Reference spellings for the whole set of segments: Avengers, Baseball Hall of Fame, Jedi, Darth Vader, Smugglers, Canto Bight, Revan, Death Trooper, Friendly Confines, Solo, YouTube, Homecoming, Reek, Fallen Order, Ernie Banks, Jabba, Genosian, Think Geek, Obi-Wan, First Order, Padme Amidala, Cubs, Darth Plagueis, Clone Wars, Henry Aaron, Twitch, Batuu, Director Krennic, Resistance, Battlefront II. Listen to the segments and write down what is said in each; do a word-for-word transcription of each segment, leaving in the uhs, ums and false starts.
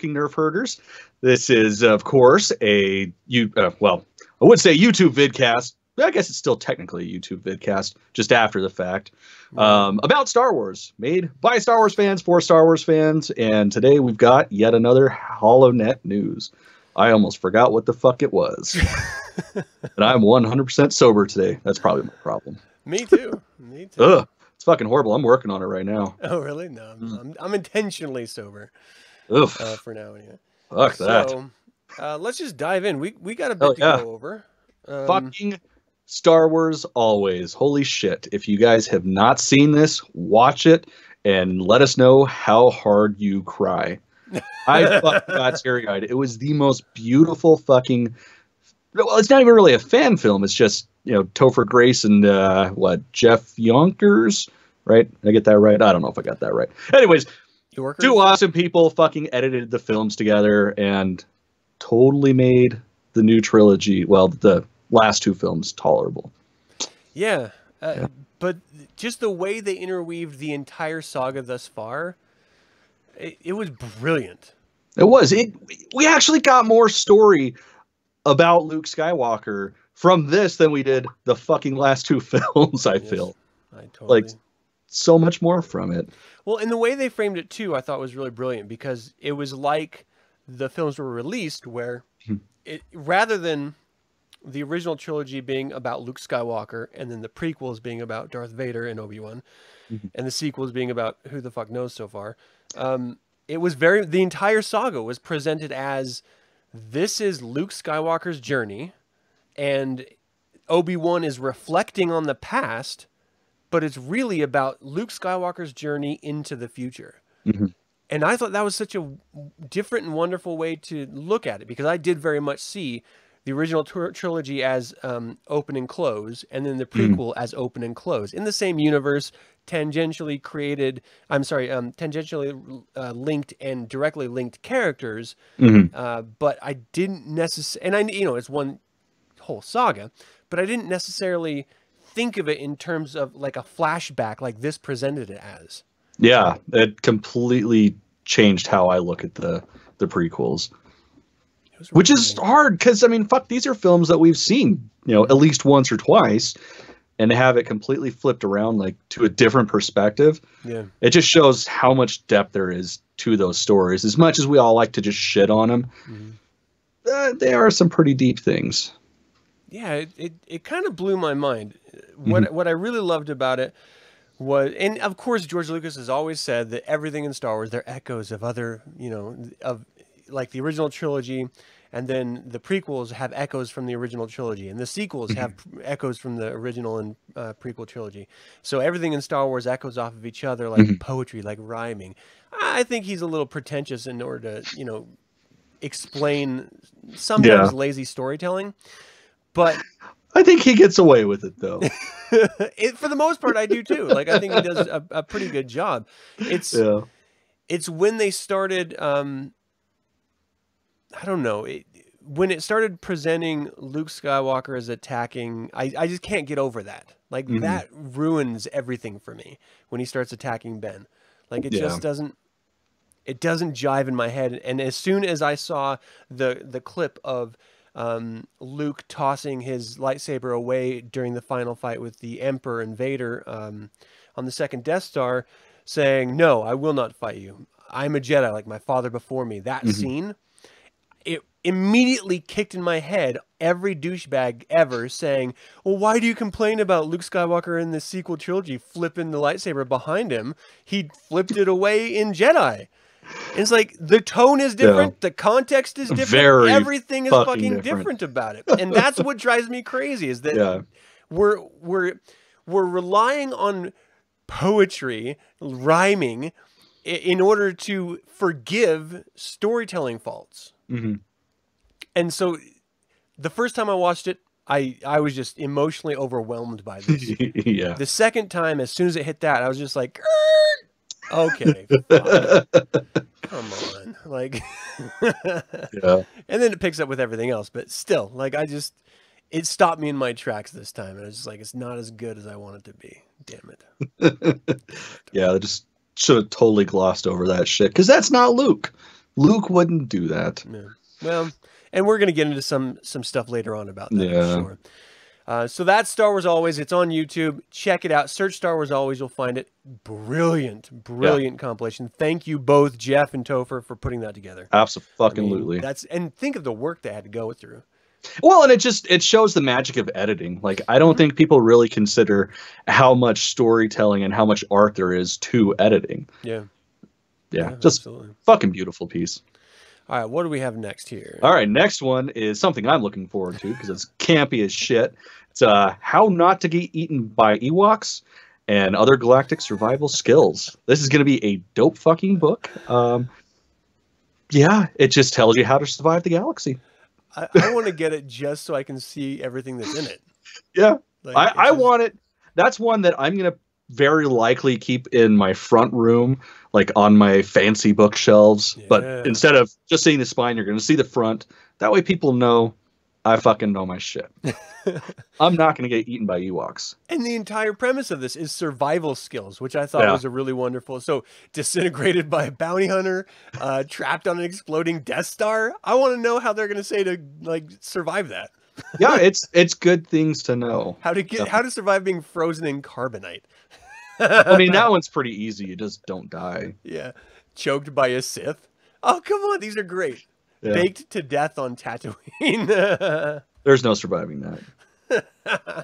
Nerf herders. This is, of course, a you uh, well, I would say YouTube vidcast. I guess it's still technically a YouTube vidcast, just after the fact, um, about Star Wars, made by Star Wars fans for Star Wars fans. And today we've got yet another Holonet news. I almost forgot what the fuck it was, and I'm one hundred percent sober today. That's probably my problem. Me too. Me too. Ugh, it's fucking horrible. I'm working on it right now. Oh really? No, I'm mm. I'm, I'm intentionally sober. Uh, for now, anyway. Fuck that. So, uh, let's just dive in. We we got a bit oh, to yeah. go over. Um, Fucking Star Wars always. Holy shit. If you guys have not seen this, watch it and let us know how hard you cry. I fucking got teary-eyed. It was the most beautiful fucking... Well, it's not even really a fan film. It's just, you know, Topher Grace and, uh, what, Jeff Yonkers? Right? Did I get that right? I don't know if I got that right. Anyways... Yorkers? Two awesome people fucking edited the films together and totally made the new trilogy, well, the last two films, tolerable. Yeah, uh, yeah. But just the way they interweaved the entire saga thus far, it, it was brilliant. It was. It, we actually got more story about Luke Skywalker from this than we did the fucking last two films, I yes, feel. I totally like. So much more from it. Well, and the way they framed it too, I thought was really brilliant, because it was like the films were released where it, rather than the original trilogy being about Luke Skywalker and then the prequels being about Darth Vader and Obi-Wan and the sequels being about who the fuck knows so far, um, it was very, the entire saga was presented as this is Luke Skywalker's journey and Obi-Wan is reflecting on the past, but it's really about Luke Skywalker's journey into the future. Mm-hmm. And I thought that was such a different and wonderful way to look at it, because I did very much see the original trilogy as um, open and close, and then the prequel mm. as open and close. In the same universe, tangentially created, I'm sorry, um, tangentially uh, linked and directly linked characters, mm-hmm. uh, but I didn't necessarily, and I, you know, it's one whole saga, but I didn't necessarily... think of it in terms of like a flashback, like this presented it as. Yeah, it completely changed how I look at the the prequels, really which is amazing. Hard because I mean, fuck, these are films that we've seen, you know, at least once or twice, and to have it completely flipped around, like to a different perspective. Yeah, it just shows how much depth there is to those stories. As much as we all like to just shit on them, mm-hmm. uh, they are some pretty deep things. Yeah, it, it, it kind of blew my mind. What mm-hmm. what I really loved about it was, and of course George Lucas has always said that everything in Star Wars, they're echoes of other, you know, of like the original trilogy, and then the prequels have echoes from the original trilogy, and the sequels mm-hmm. have echoes from the original and uh, prequel trilogy. So everything in Star Wars echoes off of each other like mm-hmm. poetry, like rhyming. I think he's a little pretentious in order to, you know, explain sometimes yeah. lazy storytelling. But I think he gets away with it, though. It, for the most part, I do, too. Like, I think he does a, a pretty good job. It's yeah. it's when they started, um, I don't know, it, when it started presenting Luke Skywalker as attacking, I, I just can't get over that. Like, mm-hmm. that ruins everything for me when he starts attacking Ben. Like, it yeah. just doesn't, it doesn't jive in my head. And as soon as I saw the the clip of... Um, Luke tossing his lightsaber away during the final fight with the Emperor and Vader um, on the second Death Star, saying, "No, I will not fight you. I'm a Jedi like my father before me." That mm-hmm. scene, it immediately kicked in my head every douchebag ever saying, "Well, why do you complain about Luke Skywalker in the sequel trilogy flipping the lightsaber behind him? He flipped it away in Jedi." It's like the tone is different, yeah. the context is different, Very everything is fucking, fucking different. different about it, and that's what drives me crazy. Is that yeah. we're we're we're relying on poetry, rhyming, in order to forgive storytelling faults. Mm-hmm. And so, the first time I watched it, I I was just emotionally overwhelmed by this. yeah. The second time, as soon as it hit that, I was just like. Grr! Okay, fine. Come on, like, yeah. And then it picks up with everything else, but still, like, I just, it stopped me in my tracks this time, and I was just like, it's not as good as I want it to be. Damn it. Yeah, they just should have totally glossed over that shit, because that's not Luke. Luke wouldn't do that. Yeah. Well, and we're going to get into some some stuff later on about that. Yeah. For sure. Uh, so that's Star Wars Always. It's on YouTube. Check it out. Search Star Wars Always. You'll find it. Brilliant, brilliant yeah. compilation. Thank you both, Jeff and Topher, for putting that together. Absolutely. I mean, that's and think of the work they had to go through. Well, and it just it shows the magic of editing. Like, I don't think people really consider how much storytelling and how much art there is to editing. Yeah, yeah, yeah just absolutely. Fucking beautiful piece. All right, what do we have next here? All right, next one is something I'm looking forward to because it's campy as shit. It's uh, How Not to Get Eaten by Ewoks and Other Galactic Survival Skills. This is going to be a dope fucking book. Um, yeah, it just tells you how to survive the galaxy. I, I want to get it just so I can see everything that's in it. Yeah, like, I, I just... want it. That's one that I'm going to very likely keep in my front room, like on my fancy bookshelves, yeah. But instead of just seeing the spine, you're going to see the front. That way people know I fucking know my shit. I'm not going to get eaten by Ewoks. And the entire premise of this is survival skills, which I thought yeah. was a really wonderful. So disintegrated by a bounty hunter, uh, trapped on an exploding Death Star. I want to know how they're going to say to like survive that. Yeah, it's it's good things to know. How to get how to survive being frozen in carbonite. I mean, that one's pretty easy. You just don't die. Yeah. Choked by a Sith. Oh, come on. These are great. Yeah. Baked to death on Tatooine. There's no surviving that.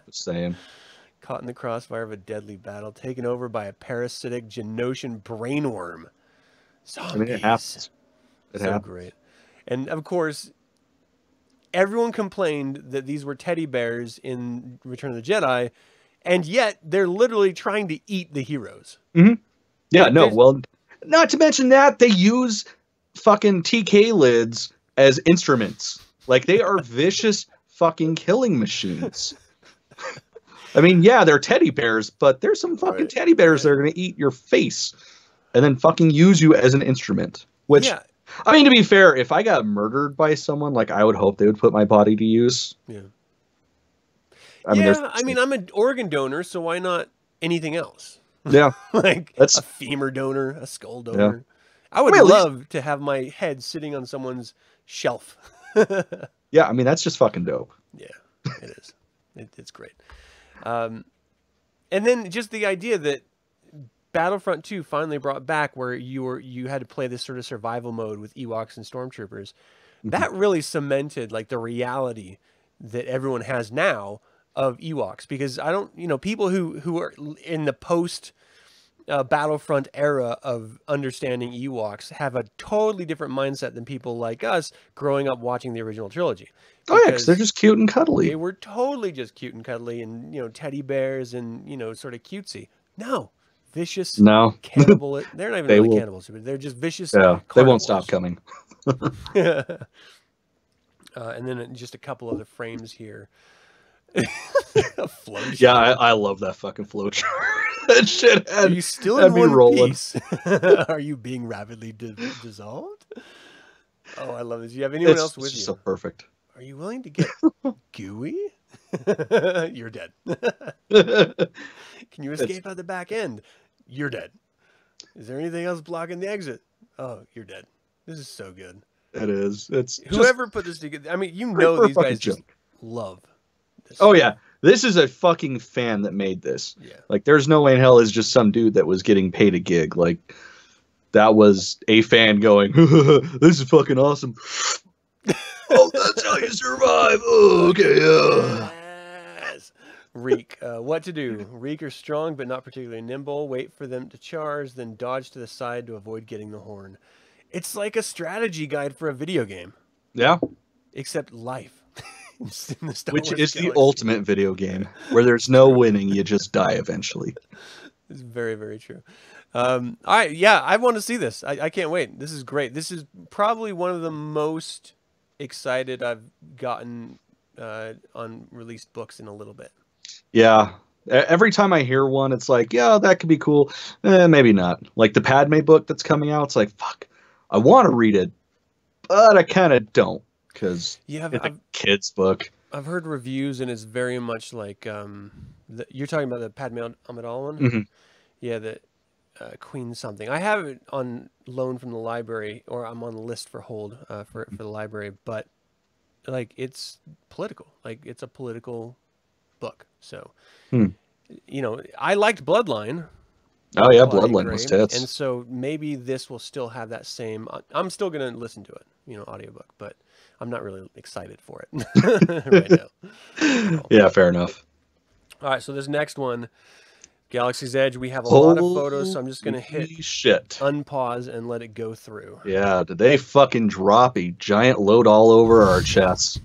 Just saying. Caught in the crossfire of a deadly battle. Taken over by a parasitic Genosian brainworm. Zombies. I mean, it happens. It so happens. Great. And, of course, everyone complained that these were teddy bears in Return of the Jedi. And yet, they're literally trying to eat the heroes. Mm-hmm. Yeah, like, no, there's... well, not to mention that they use fucking T K lids as instruments. Like, they are vicious fucking killing machines. I mean, yeah, they're teddy bears, but there's some fucking right, teddy bears right. that are going to eat your face and then fucking use you as an instrument. Which, yeah. I mean, to be fair, if I got murdered by someone, like, I would hope they would put my body to use. Yeah. I mean, yeah, I mean, I'm an organ donor, so why not anything else? Yeah. Like that's... a femur donor, a skull donor. Yeah. I would I mean, love least... to have my head sitting on someone's shelf. Yeah, I mean, that's just fucking dope. Yeah, it is. it, it's great. Um, and then just the idea that Battlefront two finally brought back where you were you had to play this sort of survival mode with Ewoks and Stormtroopers. Mm-hmm. That really cemented like the reality that everyone has now of Ewoks, because I don't, you know, people who who are in the post uh, Battlefront era of understanding Ewoks have a totally different mindset than people like us growing up watching the original trilogy. Oh yeah, because they're just cute and cuddly. They were totally just cute and cuddly, and you know, teddy bears and you know, sort of cutesy. No, vicious. No, cannibal. They're not even they really will. Cannibals, but they're just vicious. Yeah, carnivores. They won't stop coming. uh, and then just a couple other frames here. A flow chart. Yeah, I, I love that fucking flow chart. That shit had, are you still in one rolling. Piece? Are you being rapidly di dissolved? Oh, I love this. Do you have anyone it's, else with it's you? It's so perfect. Are you willing to get gooey? You're dead. Can you escape it's... out the back end? You're dead. Is there anything else blocking the exit? Oh, you're dead. This is so good. It is. It's whoever just... put this together. I mean, you know these guys just love. Oh yeah, this is a fucking fan that made this. Yeah. Like, there's no way in hell is just some dude that was getting paid a gig. Like, that was a fan going, "This is fucking awesome." Oh, that's how you survive. Oh, okay. Uh. Yes. Reek, uh, what to do? Reek are strong but not particularly nimble. Wait for them to charge, then dodge to the side to avoid getting the horn. It's like a strategy guide for a video game. Yeah. Except life. Which is the ultimate video game where there's no winning, you just die eventually. It's very, very true. Um, all right, yeah, I want to see this. I, I can't wait. This is great. This is probably one of the most excited I've gotten uh, on released books in a little bit. Yeah, every time I hear one, it's like, yeah, that could be cool. Eh, maybe not. Like the Padme book that's coming out, it's like, fuck, I want to read it, but I kind of don't. Because yeah, it's a kid's book. I've heard reviews, and it's very much like um, the, you're talking about the Padme Amidala one. Mm-hmm. Yeah, that uh, Queen something. I have it on loan from the library, or I'm on the list for hold uh, for for the library. But like, it's political. Like, it's a political book. So, hmm. you know, I liked Bloodline. Oh yeah, Bloodline was tits. And so maybe this will still have that same. I'm still gonna listen to it, you know, audiobook, but I'm not really excited for it right now. So. Yeah, fair enough. All right, so this next one, Galaxy's Edge. We have a Holy lot of photos, so I'm just gonna hit shit. unpause and let it go through. Yeah, did they fucking drop a giant load all over our chests?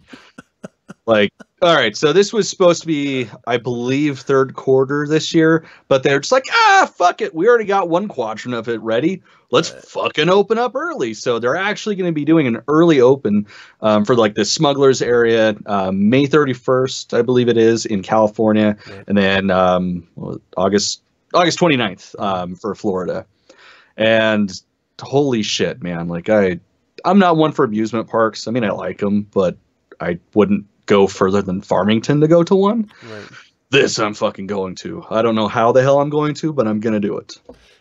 Like, all right, so this was supposed to be, I believe, third quarter this year, but they're just like, ah, fuck it. We already got one quadrant of it ready. Let's right. fucking open up early. So they're actually going to be doing an early open um, for, like, the Smugglers area, uh, May thirty-first, I believe it is, in California, right. and then um, August August twenty-ninth um, for Florida. And holy shit, man. Like, I, I'm not one for amusement parks. I mean, I like them, but I wouldn't go further than Farmington to go to one. Right. This I'm fucking going to. I don't know how the hell I'm going to, but I'm going to do it.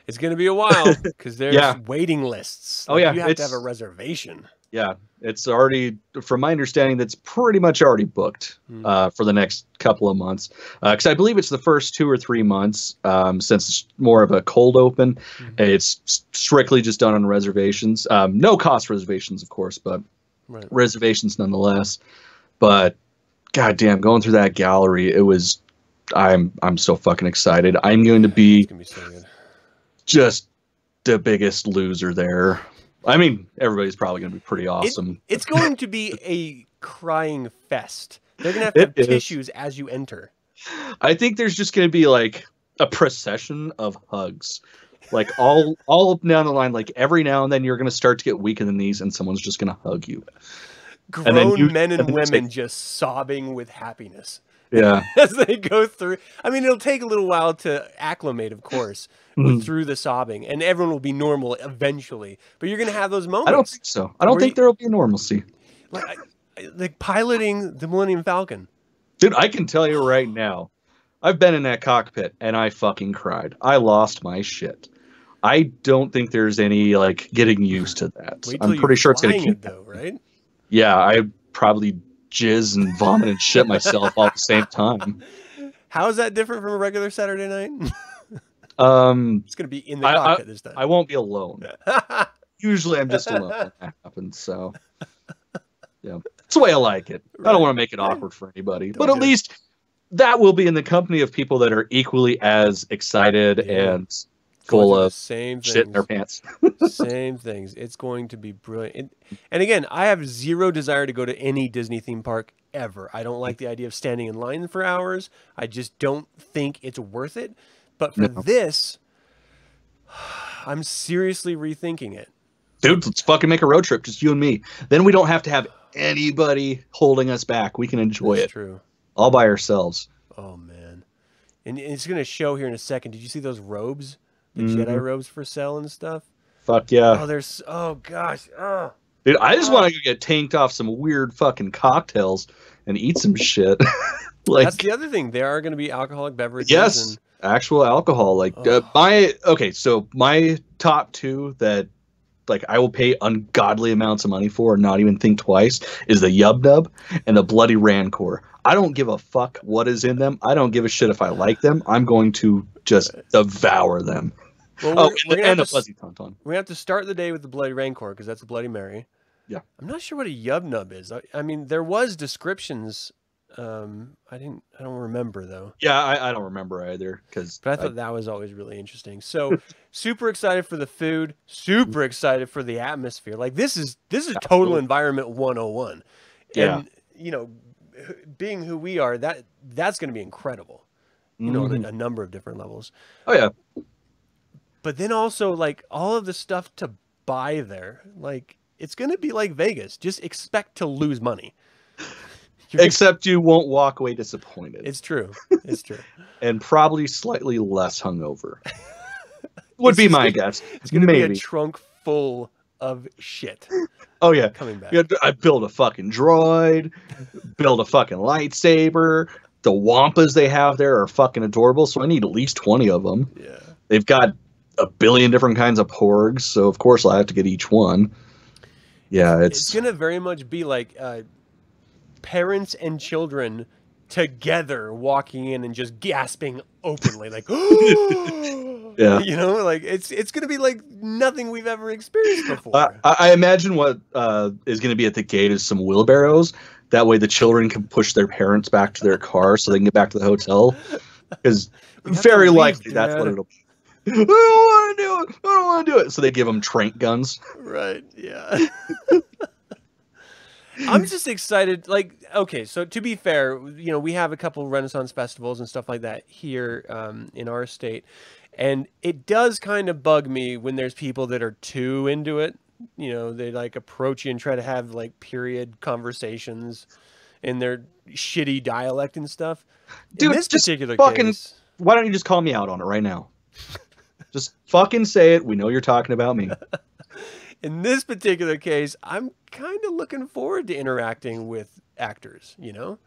It's going to be a while because there's yeah. waiting lists. Like, oh, yeah. You have to have a reservation. Yeah. It's already, from my understanding, that's pretty much already booked mm. uh, for the next couple of months. Because uh, I believe it's the first two or three months um, since it's more of a cold open. Mm-hmm. It's strictly just done on reservations. Um, no cost reservations, of course, but right. reservations nonetheless. But goddamn, going through that gallery, it was. I'm I'm so fucking excited. I'm going to be, be so just the biggest loser there. I mean, everybody's probably going to be pretty awesome. It, it's going to be a crying fest. They're going to have to have tissues is. as you enter. I think there's just going to be like a procession of hugs, like all all down the line. Like every now and then, you're going to start to get weak in the knees, and someone's just going to hug you. Grown and then you, men and, and women take, just sobbing with happiness. Yeah. As they go through. I mean, it'll take a little while to acclimate, of course, mm-hmm. through the sobbing. And everyone will be normal eventually. But you're going to have those moments. I don't think so. I don't think there will be normalcy. Like, like piloting the Millennium Falcon. Dude, I can tell you right now, I've been in that cockpit and I fucking cried. I lost my shit. I don't think there's any, like, getting used to that. I'm pretty sure it's going to keep it, though, right? Yeah, I probably jizz and vomit and shit myself all at the same time. How is that different from a regular Saturday night? um, it's going to be in the I, cockpit I, this time. I won't be alone. Usually I'm just alone when that happens. So, yeah, it's the way I like it. Right. I don't want to make it awkward for anybody. Don't but at it. least that will be in the company of people that are equally as excited yeah. and full of same shit things. in their pants. Same things. It's going to be brilliant. It, and again, I have zero desire to go to any Disney theme park ever. I don't like the idea of standing in line for hours. I just don't think it's worth it. But for no. this, I'm seriously rethinking it. Dude, let's fucking make a road trip. Just you and me. Then we don't have to have anybody holding us back. We can enjoy That's it. True. All by ourselves. Oh, man. And it's going to show here in a second. Did you see those robes? The mm-hmm. Jedi robes for sale and stuff. Fuck yeah. Oh, there's. Oh, gosh. Oh, dude, I just oh. want to get tanked off some weird fucking cocktails and eat some shit. Like, that's the other thing. There are going to be alcoholic beverages. Yes. And actual alcohol. Like, oh. uh, my. Okay, so my top two that, like, I will pay ungodly amounts of money for and not even think twice is the Yub Nub and the Bloody Rancor. I don't give a fuck what is in them. I don't give a shit if I like them. I'm going to just devour them. Well, we're, oh, we're and, and the fuzzy tauntaun. We have to start the day with the Bloody Rancor because that's a Bloody Mary. Yeah. I'm not sure what a Yub Nub is. I, I mean, there was descriptions. Um, I didn't. I don't remember though. Yeah, I, I don't remember either. Because but I thought I, that was always really interesting. So super excited for the food. Super excited for the atmosphere. Like this is this is Absolutely. total environment one oh one. Yeah. And you know, being who we are, that that's going to be incredible. You know, mm-hmm. a number of different levels. Oh yeah. But then also, like, all of the stuff to buy there, like, it's going to be like Vegas. Just expect to lose money. You're Except gonna... you won't walk away disappointed. It's true. It's true. And probably slightly less hungover. Would be my gonna, guess. It's going to be a trunk full of shit. Oh, yeah. Coming back. Yeah, I build a fucking droid, build a fucking lightsaber. The wampas they have there are fucking adorable, so I need at least twenty of them. Yeah. They've got a billion different kinds of porgs, so of course I have to get each one. Yeah, it's, it's gonna very much be like uh, parents and children together walking in and just gasping openly, like, yeah, you know, like it's it's gonna be like nothing we've ever experienced before. I, I imagine what uh, is gonna be at the gate is some wheelbarrows. That way, the children can push their parents back to their car so they can get back to the hotel. Because very likely leave, that's what it'll be. I don't want to do it. I don't want to do it. So they give them trank guns. Right. Yeah. I'm just excited. Like, okay, so to be fair, you know, we have a couple Renaissance festivals and stuff like that here um, in our state. And it does kind of bug me when there's people that are too into it. You know, they like approach you and try to have like period conversations in their shitty dialect and stuff. Dude, in this just particular fucking case, why don't you just call me out on it right now? Just fucking say it. We know you're talking about me. In this particular case, I'm kind of looking forward to interacting with actors, you know?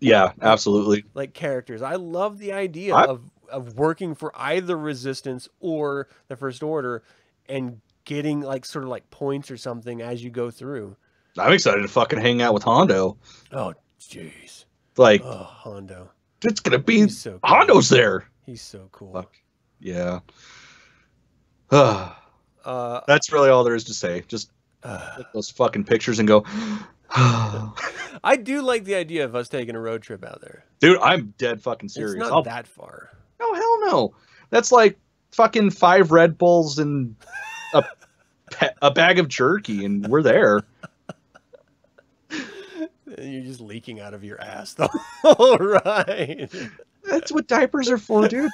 Yeah, absolutely. Like characters. I love the idea I... of, of working for either Resistance or the First Order and getting like sort of like points or something as you go through. I'm excited to fucking hang out with Hondo. Oh, jeez. Like, oh, Hondo. It's going to be... So cool. Hondo's there. He's so cool. Fuck. Yeah. uh, That's really all there is to say. Just uh, look at those fucking pictures and go... I do like the idea of us taking a road trip out there. Dude, I'm dead fucking serious. It's not I'll... that far. No, hell no. That's like fucking five Red Bulls and a, a bag of jerky and we're there. You're just leaking out of your ass, though. All right. That's what diapers are for, dude.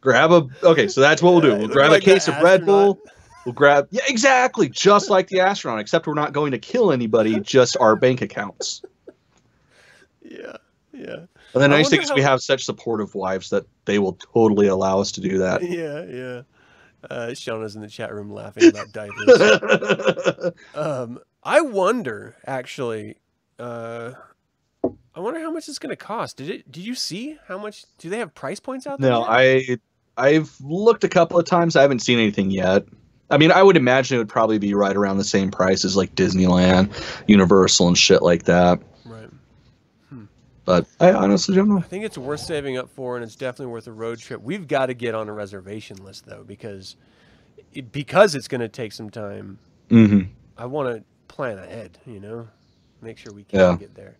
Grab a... Okay, so that's what we'll do. We'll grab like a case of Red Bull. We'll grab... Yeah, exactly. Just like the astronaut, except we're not going to kill anybody, just our bank accounts. Yeah, yeah. And the nice thing is we have such supportive wives that they will totally allow us to do that. Yeah, yeah. Uh, Shauna's in the chat room laughing about diapers. um, I wonder, actually... Uh, I wonder how much it's going to cost. Did it? Did you see how much? Do they have price points out there? No, yet? I I've looked a couple of times. I haven't seen anything yet. I mean, I would imagine it would probably be right around the same price as like Disneyland, Universal, and shit like that. Right. Hmm. But I honestly don't know. I think it's worth saving up for, and it's definitely worth a road trip. We've got to get on a reservation list though, because it, because it's going to take some time. Mm-hmm. I want to plan ahead. You know, make sure we can yeah. get there.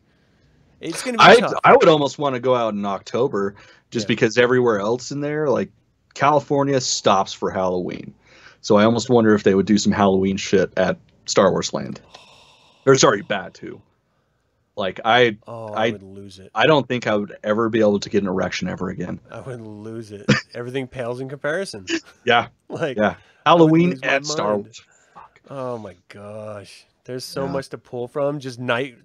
It's gonna be I, tough. I would almost want to go out in October just yeah. because everywhere else in there, like California stops for Halloween. So I almost wonder if they would do some Halloween shit at Star Wars Land. Or sorry, Batuu. Like I oh, I, I would lose it. I don't think I would ever be able to get an erection ever again. I would lose it. Everything pales in comparison. Yeah. Like yeah. Halloween at Star Wars. Fuck. Oh my gosh. There's so yeah. much to pull from. Just night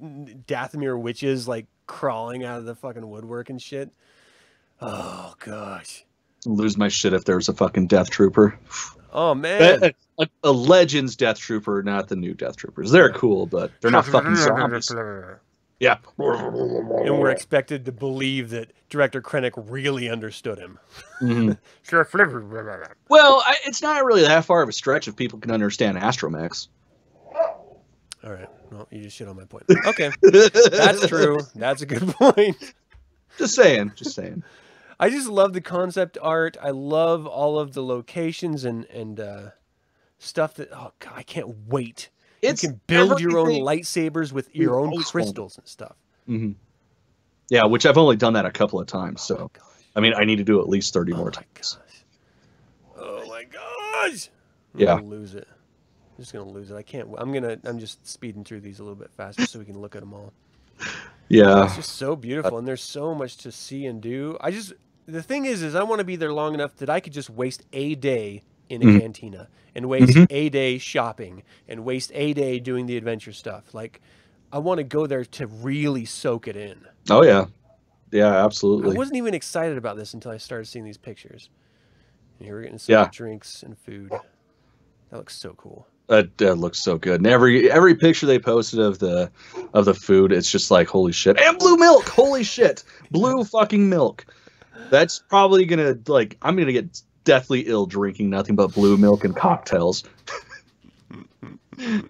Dathomir witches like crawling out of the fucking woodwork and shit. Oh gosh. Lose my shit if there's a fucking Death Trooper. Oh man. A, a, a Legends Death Trooper, not the new Death Troopers. They're cool, but they're not fucking zombies. Yeah. And we're expected to believe that Director Krennic really understood him. Mm-hmm. Well, I, it's not really that far of a stretch if people can understand Astromex. All right. Well, you just shit on my point. Okay. That's true. That's a good point. Just saying. Just saying. I just love the concept art. I love all of the locations and, and uh, stuff that... Oh, God, I can't wait. It's you can build your own lightsabers with your own crystals and stuff. Mm-hmm. Yeah, which I've only done that a couple of times. Oh so, I mean, I need to do at least thirty oh more times. Gosh. Oh, my gosh. I'm yeah. gonna lose it. I'm just gonna lose it. I can't. I'm gonna. I'm just speeding through these a little bit faster so we can look at them all. Yeah, it's just so beautiful, and there's so much to see and do. I just the thing is, is I want to be there long enough that I could just waste a day in a mm-hmm. cantina and waste mm-hmm. a day shopping and waste a day doing the adventure stuff. Like, I want to go there to really soak it in. Oh yeah, yeah, absolutely. I wasn't even excited about this until I started seeing these pictures. And here we're getting some yeah. drinks and food. That looks so cool. That, that looks so good. And every every picture they posted of the of the food, it's just like, holy shit. And blue milk! Holy shit! Blue fucking milk. That's probably gonna, like, I'm gonna get deathly ill drinking nothing but blue milk and cocktails. So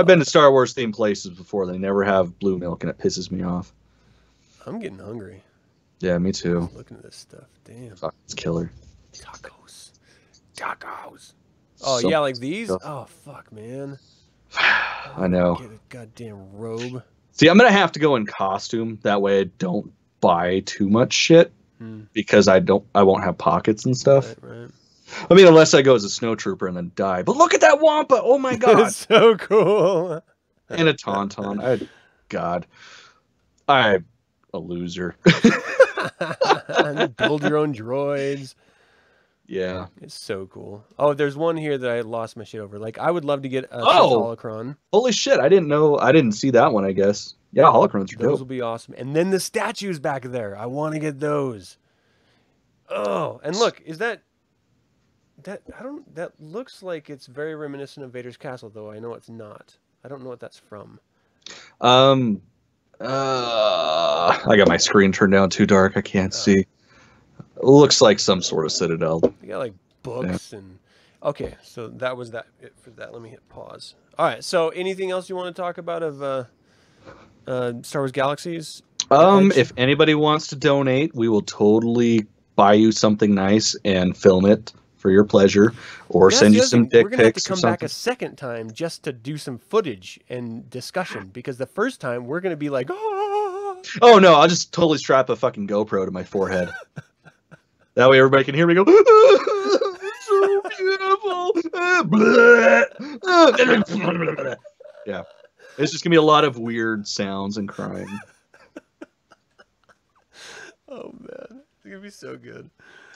I've been to Star Wars themed places before. They never have blue milk, and it pisses me off. I'm getting hungry. Yeah, me too. Looking at this stuff, damn. Fuck, it's killer. Tacos, tacos. Oh so yeah, like these. Stuff. Oh fuck, man. I know. Get a goddamn robe. See, I'm gonna have to go in costume. That way, I don't buy too much shit hmm. because I don't. I won't have pockets and stuff. Right, right. I mean, unless I go as a snowtrooper and then die. But look at that Wampa! Oh my god, it's so cool. And a tauntaun. I, God, I'm a loser. Build your own droids. Yeah, it's so cool. Oh, there's one here that I lost my shit over. Like, I would love to get a oh, holocron. Holy shit! I didn't know. I didn't see that one. I guess. Yeah, holocrons are dope. Those will be awesome. And then the statues back there. I want to get those. Oh, and look, is that? That I don't. That looks like it's very reminiscent of Vader's castle, though I know it's not. I don't know what that's from. Um, uh, I got my screen turned down too dark. I can't uh, see. It looks like some sort of citadel. You got like books yeah. and. Okay, so that was that. It for that, let me hit pause. All right. So, anything else you want to talk about of uh, uh, Star Wars Galaxies? Um, if anybody wants to donate, we will totally buy you something nice and film it. For your pleasure, or yes, send you some dick pics. We're gonna have to come back a second time just to do some footage and discussion, because the first time we're gonna be like, oh, oh no, I'll just totally strap a fucking GoPro to my forehead. That way everybody can hear me go. Oh, it's so beautiful. Yeah, it's just gonna be a lot of weird sounds and crying. Oh man, it's gonna be so good.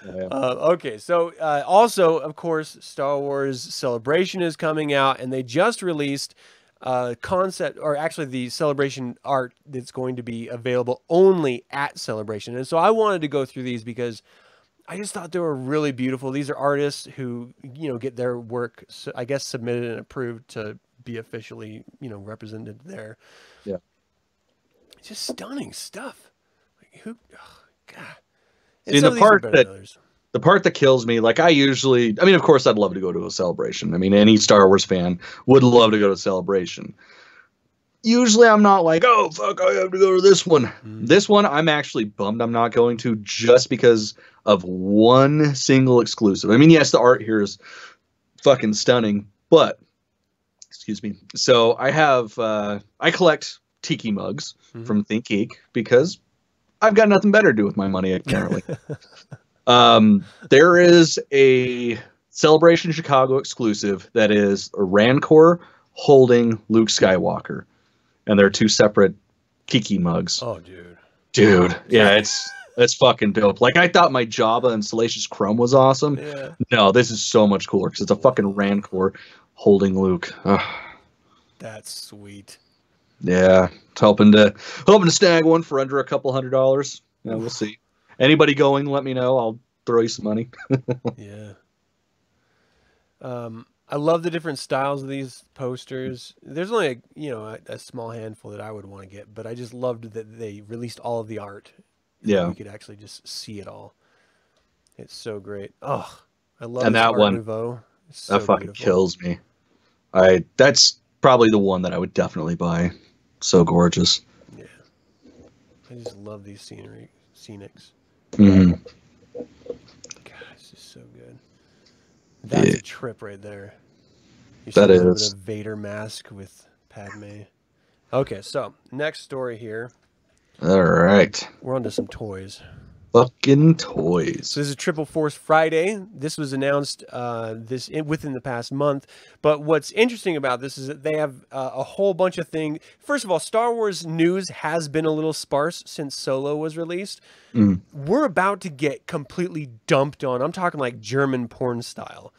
Uh, okay, so uh, also, of course, Star Wars Celebration is coming out, and they just released uh, concept, or actually the Celebration art that's going to be available only at Celebration. And so I wanted to go through these because I just thought they were really beautiful. These are artists who, you know, get their work, I guess, submitted and approved to be officially, you know, represented there. Yeah. Just stunning stuff. Like, who? Oh, God. See, the part that the part that kills me, like I usually, I mean, of course, I'd love to go to a Celebration. I mean, any Star Wars fan would love to go to Celebration. Usually, I'm not like, oh fuck, I have to go to this one. Mm. This one, I'm actually bummed I'm not going to, just because of one single exclusive. I mean, yes, the art here is fucking stunning, but excuse me. So I have, uh, I collect tiki mugs mm-hmm. from Think Geek because. I've got nothing better to do with my money currently. um, there is a Celebration Chicago exclusive that is a Rancor holding Luke Skywalker, and they're two separate Kiki mugs. Oh, dude, dude, yeah, it's it's fucking dope. Like I thought my Jabba and Salacious Crumb was awesome. Yeah. No, this is so much cooler because it's a fucking Rancor holding Luke. Ugh. That's sweet. Yeah, it's hoping to hoping to snag one for under a couple hundred dollars. Yeah, we'll see. Anybody going? Let me know. I'll throw you some money. Yeah. Um, I love the different styles of these posters. There's only a, you know a, a small handful that I would want to get, but I just loved that they released all of the art. Yeah, we could actually just see it all. It's so great. Oh, I love and that one. So that fucking beautiful. Kills me. I that's probably the one that I would definitely buy. So gorgeous. Yeah, I just love these scenery, scenics. Mm-hmm. God, it's just so good. That's yeah. a trip right there. You that is a Vader mask with Padme. Okay, so next story here. All right, we're on to some toys. Fucking toys. So this is Triple Force Friday. This was announced uh, this in, within the past month. But what's interesting about this is that they have uh, a whole bunch of things. First of all, Star Wars news has been a little sparse since Solo was released. Mm. We're about to get completely dumped on. I'm talking like German porn style.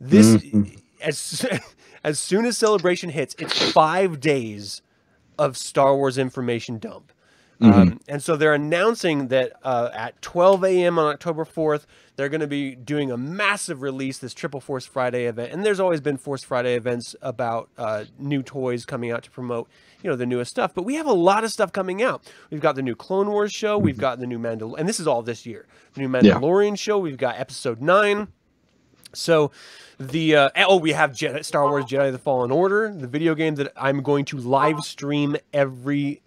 This, mm-hmm. as, as soon as Celebration hits, it's five days of Star Wars information dump. Mm-hmm. Um, and so they're announcing that uh, at twelve a m on October fourth, they're going to be doing a massive release, this Triple Force Friday event. And there's always been Force Friday events about uh, new toys coming out to promote, you know, the newest stuff. But we have a lot of stuff coming out. We've got the new Clone Wars show. We've got the new Mandal- and this is all this year. The new Mandalorian yeah. show. We've got Episode Nine. So the, uh, oh, we have Jedi, Star Wars Jedi The Fallen Order, the video game that I'm going to live stream every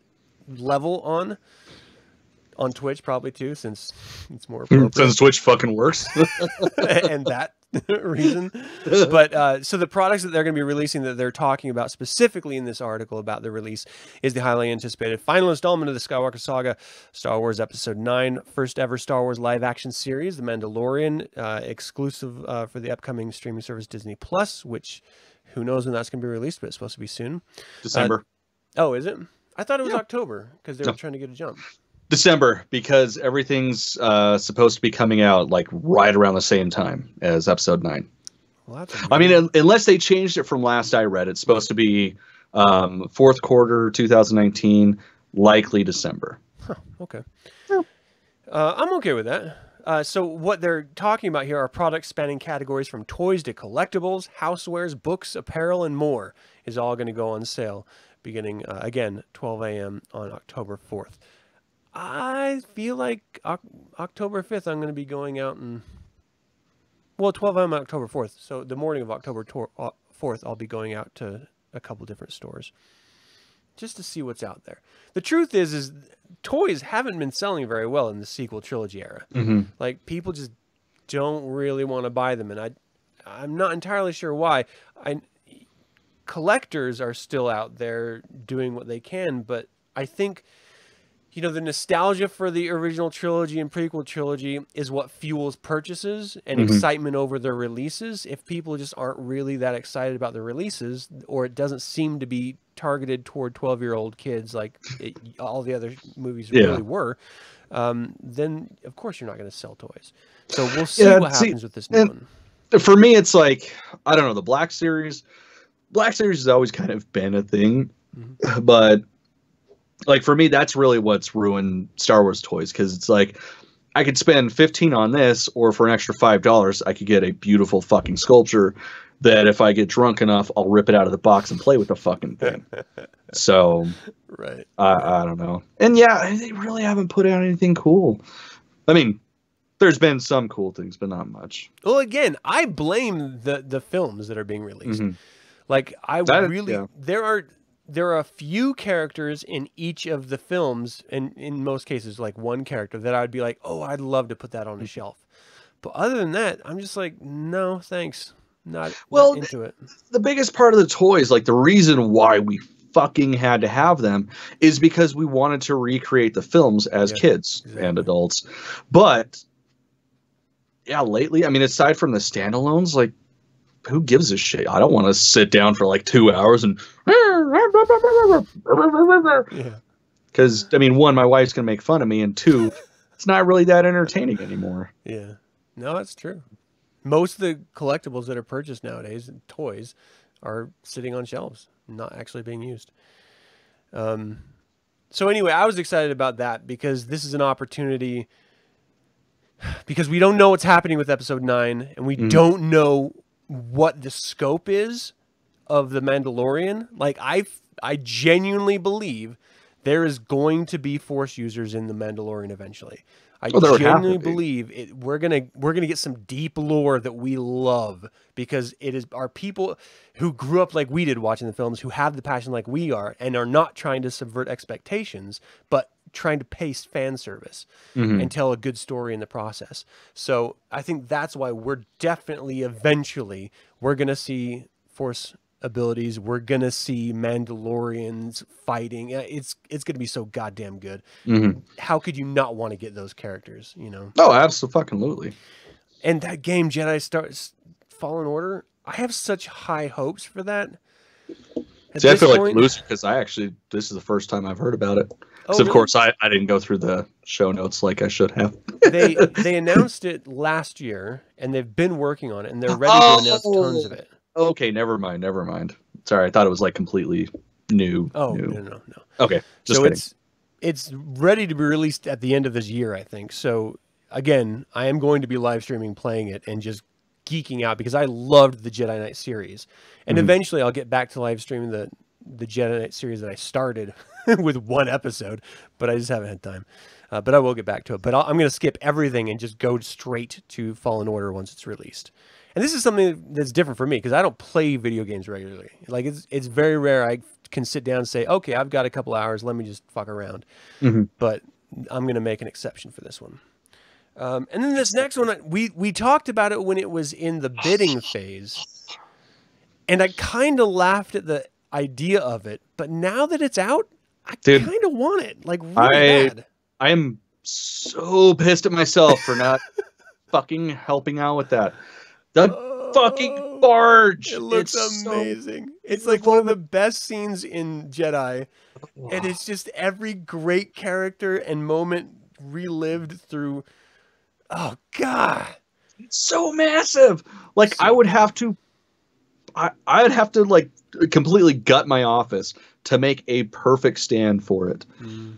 level on, on Twitch probably too, since it's more appropriate. Since Twitch fucking works. And that reason. But, uh, so the products that they're going to be releasing that they're talking about specifically in this article about the release is the highly anticipated final installment of the Skywalker saga, Star Wars Episode Nine, first ever Star Wars live action series, The Mandalorian, uh, exclusive, uh, for the upcoming streaming service Disney Plus, which who knows when that's going to be released, but it's supposed to be soon. December. Uh, oh, is it? I thought it was yeah. October because they were no. trying to get a jump. December, because everything's uh, supposed to be coming out like right around the same time as Episode Nine. Well, I mean, un unless they changed it from last I read, it's supposed to be um, fourth quarter two thousand nineteen, likely December. Huh, okay, yeah. uh, I'm okay with that. Uh, so what they're talking about here are products spanning categories from toys to collectibles, housewares, books, apparel, and more is all going to go on sale beginning uh, again twelve a m on October fourth. I feel like October fifth, I'm going to be going out and, well, twelve a m October fourth. So the morning of October fourth, I'll be going out to a couple different stores just to see what's out there. The truth is, is toys haven't been selling very well in the sequel trilogy era. Mm-hmm. Like people just don't really want to buy them. And I, I'm not entirely sure why. I, collectors are still out there doing what they can, but I think, you know, the nostalgia for the original trilogy and prequel trilogy is what fuels purchases and mm-hmm. excitement over their releases. If people just aren't really that excited about the releases, or it doesn't seem to be targeted toward twelve-year-old kids like it, all the other movies yeah. really were, um, then, of course, you're not going to sell toys. So we'll see yeah, what see, happens with this new one. For me, it's like, I don't know, the Black Series. Black Series has always kind of been a thing, mm-hmm. but... Like, for me, that's really what's ruined Star Wars toys, because it's like, I could spend fifteen dollars on this, or for an extra five dollars, I could get a beautiful fucking sculpture that if I get drunk enough, I'll rip it out of the box and play with the fucking thing. So, right. I, I don't know. And yeah, they really haven't put out anything cool. I mean, there's been some cool things, but not much. Well, again, I blame the, the films that are being released. Mm-hmm. Like, I that, really... Yeah. There are... There are a few characters in each of the films, and in most cases, like one character, that I'd be like, oh, I'd love to put that on a shelf. But other than that, I'm just like, no, thanks. Not, well, not into it. The biggest part of the toys, like the reason why we fucking had to have them is because we wanted to recreate the films as yeah, kids exactly. and adults. But, yeah, lately, I mean, aside from the standalones, like, who gives a shit? I don't want to sit down for like two hours and... Because, yeah. I mean, one, my wife's going to make fun of me, and two, it's not really that entertaining anymore. Yeah. No, that's true. Most of the collectibles that are purchased nowadays, toys, are sitting on shelves, not actually being used. Um, so anyway, I was excited about that because this is an opportunity... Because we don't know what's happening with Episode nine, and we mm. don't know... what the scope is of the Mandalorian. Like I, I genuinely believe there is going to be Force users in the Mandalorian eventually. I well, genuinely believe it. We're gonna we're gonna get some deep lore that we love because it is our people who grew up like we did watching the films, who have the passion like we are, and are not trying to subvert expectations, but trying to pace fan service mm-hmm. and tell a good story in the process. So I think that's why we're definitely eventually we're gonna see Force abilities. We're gonna see Mandalorians fighting. It's it's gonna be so goddamn good. Mm-hmm. How could you not want to get those characters? You know? Oh, absolutely. And that game Jedi Star Fallen Order. I have such high hopes for that. At See, I feel point, like loose because I actually this is the first time I've heard about it. Oh, of really? course, I, I didn't go through the show notes like I should have. they they announced it last year, and they've been working on it, and they're ready to oh, announce tons of it. Okay, never mind, never mind. Sorry, I thought it was like completely new. Oh, new. no, no, no. Okay, just so kidding. It's, it's ready to be released at the end of this year, I think. So again, I am going to be live streaming playing it and just geeking out because I loved the Jedi Knight series. And mm-hmm. eventually I'll get back to live streaming the, the Jedi Knight series that I started with one episode, but I just haven't had time. Uh, but I will get back to it. But I'll, I'm going to skip everything and just go straight to Fallen Order once it's released. And this is something that's different for me because I don't play video games regularly. Like, it's it's very rare I can sit down and say, okay, I've got a couple hours. Let me just fuck around. Mm-hmm. But I'm going to make an exception for this one. Um, and then this next one, we, we talked about it when it was in the bidding phase. And I kind of laughed at the idea of it. But now that it's out, I kind of want it. Like, really I, bad. I am so pissed at myself for not fucking helping out with that. The oh, fucking barge. It looks it's amazing. So... It's like one of the best scenes in Jedi. Wow. And it's just every great character and moment relived through. Oh, God. It's so massive. Like, so... I would have to, I, I would have to, like, completely gut my office to make a perfect stand for it. Mm.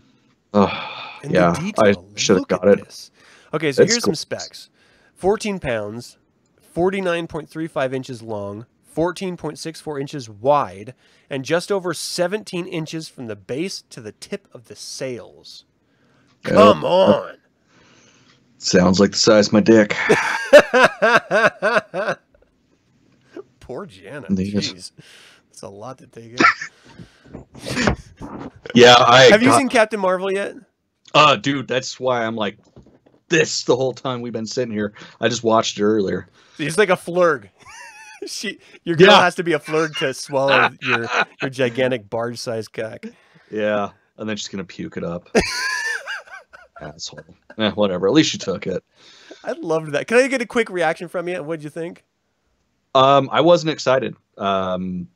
Oh, and yeah, I should have got it. This. Okay, so it's here's cool. some specs. fourteen pounds. forty-nine point three five inches long, fourteen point six four inches wide, and just over seventeen inches from the base to the tip of the sails. Come oh. on! Sounds like the size of my dick. Poor Jana. Jeez. That's a lot to take in. Yeah, I... Have got... you seen Captain Marvel yet? Uh, dude, that's why I'm like... this the whole time we've been sitting here. I just watched it earlier. He's like a flurg. she, your girl yeah. has to be a flurg to swallow your, your gigantic barge-sized cock. Yeah, and then she's going to puke it up. Asshole. Eh, whatever. At least she took it. I loved that. Can I get a quick reaction from you? What'd you think? Um, I wasn't excited um,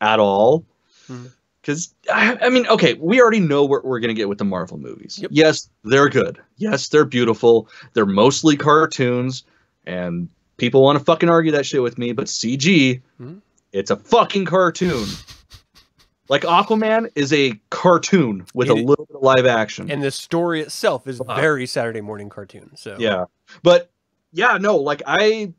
at all. Hmm. Because, I, I mean, okay, we already know what we're going to get with the Marvel movies. Yep. Yes, they're good. Yes, they're beautiful. They're mostly cartoons, and people want to fucking argue that shit with me, but C G, mm-hmm. it's a fucking cartoon. Like, Aquaman is a cartoon with it, a little bit of live action. And the story itself is wow. very Saturday morning cartoon. So yeah. But, yeah, no, like, I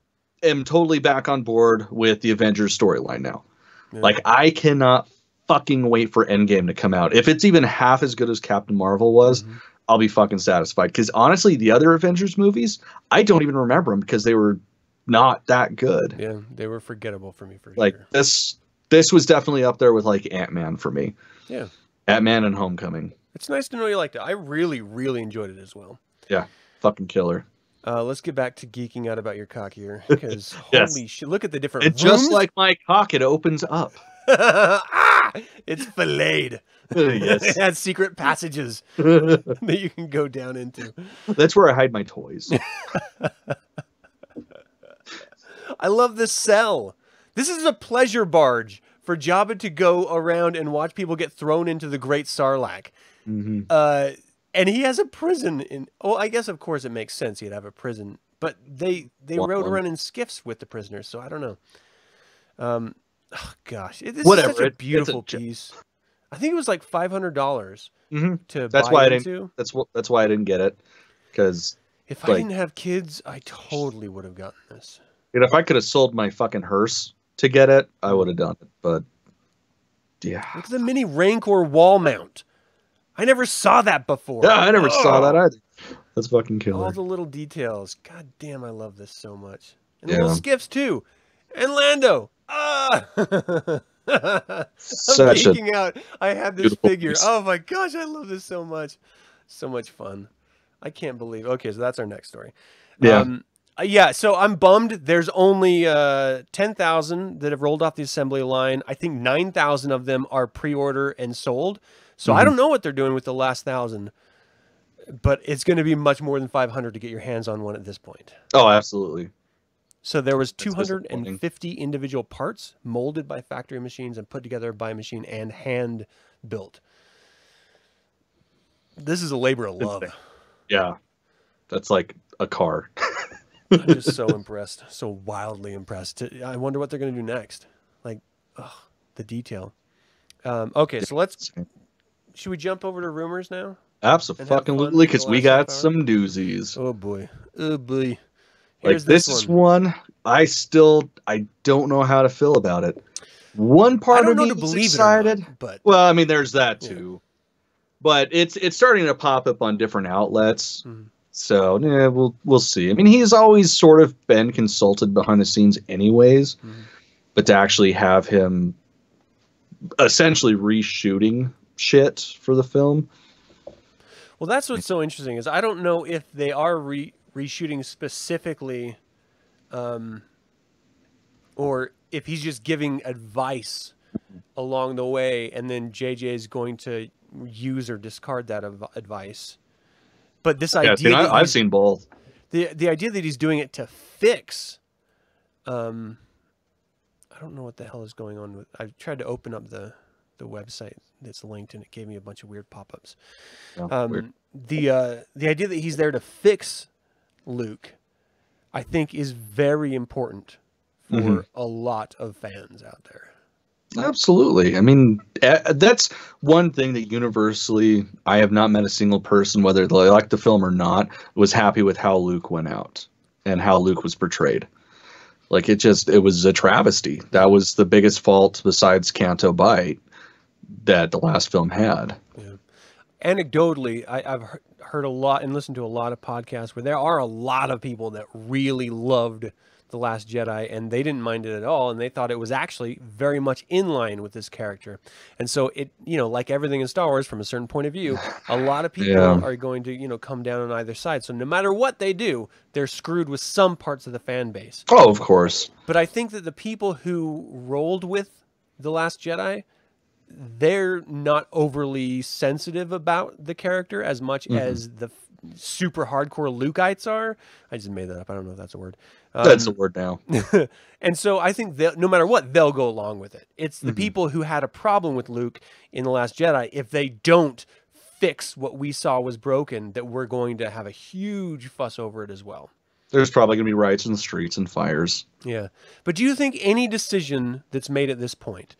am totally back on board with the Avengers storyline now. Yeah. Like, I cannot... fucking wait for Endgame to come out. If it's even half as good as Captain Marvel was, mm-hmm. I'll be fucking satisfied. Because honestly, the other Avengers movies, I don't even remember them because they were not that good. Yeah, they were forgettable for me for like, sure. This, this was definitely up there with like Ant-Man for me. Yeah. Ant-Man and Homecoming. It's nice to know you liked it. I really, really enjoyed it as well. Yeah, fucking killer. Uh, let's get back to geeking out about your cock here. Because yes. holy shit, look at the different It's rooms. Just like my cock, it opens up. Ah, it's filleted. Yes. It has secret passages that you can go down into. That's where I hide my toys. I love this cell. This is a pleasure barge for Jabba to go around and watch people get thrown into the Great Sarlacc. Mm-hmm. Uh, and he has a prison in. Oh, I guess of course it makes sense he'd have a prison, but they they One rode one. around in skiffs with the prisoners, so I don't know. Um. Oh, gosh, it, this Whatever. is such a beautiful a piece. I think it was like five hundred dollars mm-hmm. to that's buy why I didn't, into. That's what. That's why I didn't get it. Because if like, I didn't have kids, I totally would have gotten this. You know, if I could have sold my fucking hearse to get it, I would have done it. But yeah, look at the mini Rancor wall mount. I never saw that before. Yeah, I never oh. saw that either. That's fucking killer. All the little details. God damn, I love this so much. And yeah. little skiffs too. And Lando. Ah! I'm Such geeking out. I have this figure. Piece. Oh my gosh, I love this so much. So much fun. I can't believe. Okay, so that's our next story. Yeah. Um, yeah, so I'm bummed. There's only uh, ten thousand that have rolled off the assembly line. I think nine thousand of them are pre-order and sold. So mm-hmm. I don't know what they're doing with the last one thousand. But it's going to be much more than five hundred to get your hands on one at this point. Oh, absolutely. So there was two hundred fifty individual parts molded by factory machines and put together by machine and hand built. This is a labor of love. Yeah. That's like a car. I'm just so impressed. So wildly impressed. I wonder what they're going to do next. Like, oh, the detail. Um, okay, so let's should we jump over to rumors now? Absolutely, because we got some doozies. Oh boy, oh boy. Here's like this, this one. one, I still I don't know how to feel about it. One part of me is excited, not, but well, I mean, there's that too. Yeah. But it's it's starting to pop up on different outlets, mm-hmm. so yeah, we'll we'll see. I mean, he's always sort of been consulted behind the scenes, anyways. Mm-hmm. But to actually have him essentially reshooting shit for the film. Well, that's what's so interesting is I don't know if they are re reshooting specifically, um, or if he's just giving advice along the way, and then J J is going to use or discard that advice. But this yeah, idea, I, I've seen both. The the idea that he's doing it to fix, um, I don't know what the hell is going on with. I tried to open up the the website that's linked, and it gave me a bunch of weird pop-ups. Oh, um, weird. The uh, the idea that he's there to fix Luke, I think, is very important for mm-hmm. a lot of fans out there. Absolutely. I mean, that's one thing that universally I have not met a single person, whether they liked the film or not, was happy with how Luke went out and how Luke was portrayed. Like, it just, it was a travesty. That was the biggest fault besides Canto Bight that the last film had. Yeah. Anecdotally, I, I've heard a lot and listened to a lot of podcasts where there are a lot of people that really loved The Last Jedi, and they didn't mind it at all, and they thought it was actually very much in line with this character. And so it, you know, like everything in Star Wars, from a certain point of view, a lot of people yeah. are going to, you know, come down on either side. So no matter what they do, they're screwed with some parts of the fan base. Oh, of course. But I think that the people who rolled with The Last Jedi, they're not overly sensitive about the character as much mm-hmm. as the super hardcore Lukeites are. I just made that up. I don't know if that's a word. Um, that's the word now. And so I think that no matter what, they'll go along with it. It's the mm-hmm. people who had a problem with Luke in The Last Jedi. If they don't fix what we saw was broken, that we're going to have a huge fuss over it as well. There's probably going to be riots in the streets and fires. Yeah. But do you think any decision that's made at this point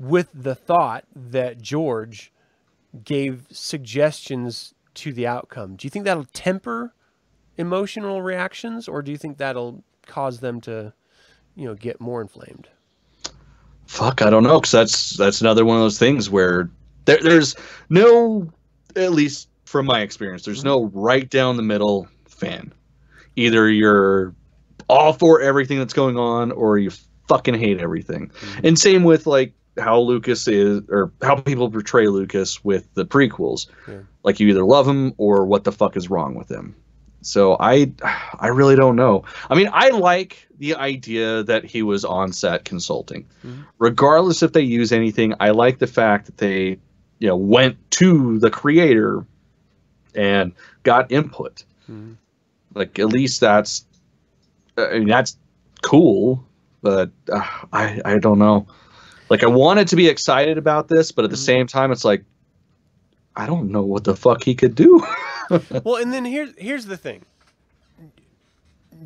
with the thought that George gave suggestions to the outcome, do you think that'll temper emotional reactions, or do you think that'll cause them to, you know, get more inflamed? Fuck, I don't know, because that's that's another one of those things where there, there's no, at least from my experience, there's no right down the middle fan. Either you're all for everything that's going on, or you fucking hate everything. Mm-hmm. And same with like how Lucas is, or how people portray Lucas with the prequels. Yeah. Like, you either love him or what the fuck is wrong with him. So I, I really don't know. I mean, I like the idea that he was on set consulting, mm-hmm. regardless if they use anything. I like the fact that they, you know, went to the creator and got input. Mm-hmm. Like, at least that's, I mean, that's cool, but uh, I, I don't know. Like, I wanted to be excited about this, but at the mm-hmm. same time, it's like, I don't know what the fuck he could do. Well, and then here's, here's the thing.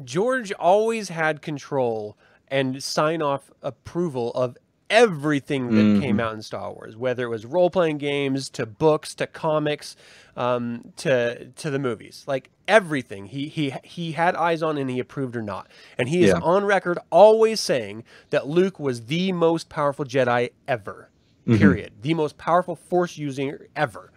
George always had control and sign-off approval of everything that mm. came out in Star Wars, whether it was role-playing games, to books, to comics, um, to to the movies. Like, everything he, he, he had eyes on, and he approved or not. And he is yeah. on record always saying that Luke was the most powerful Jedi ever, mm-hmm. period. The most powerful Force user ever.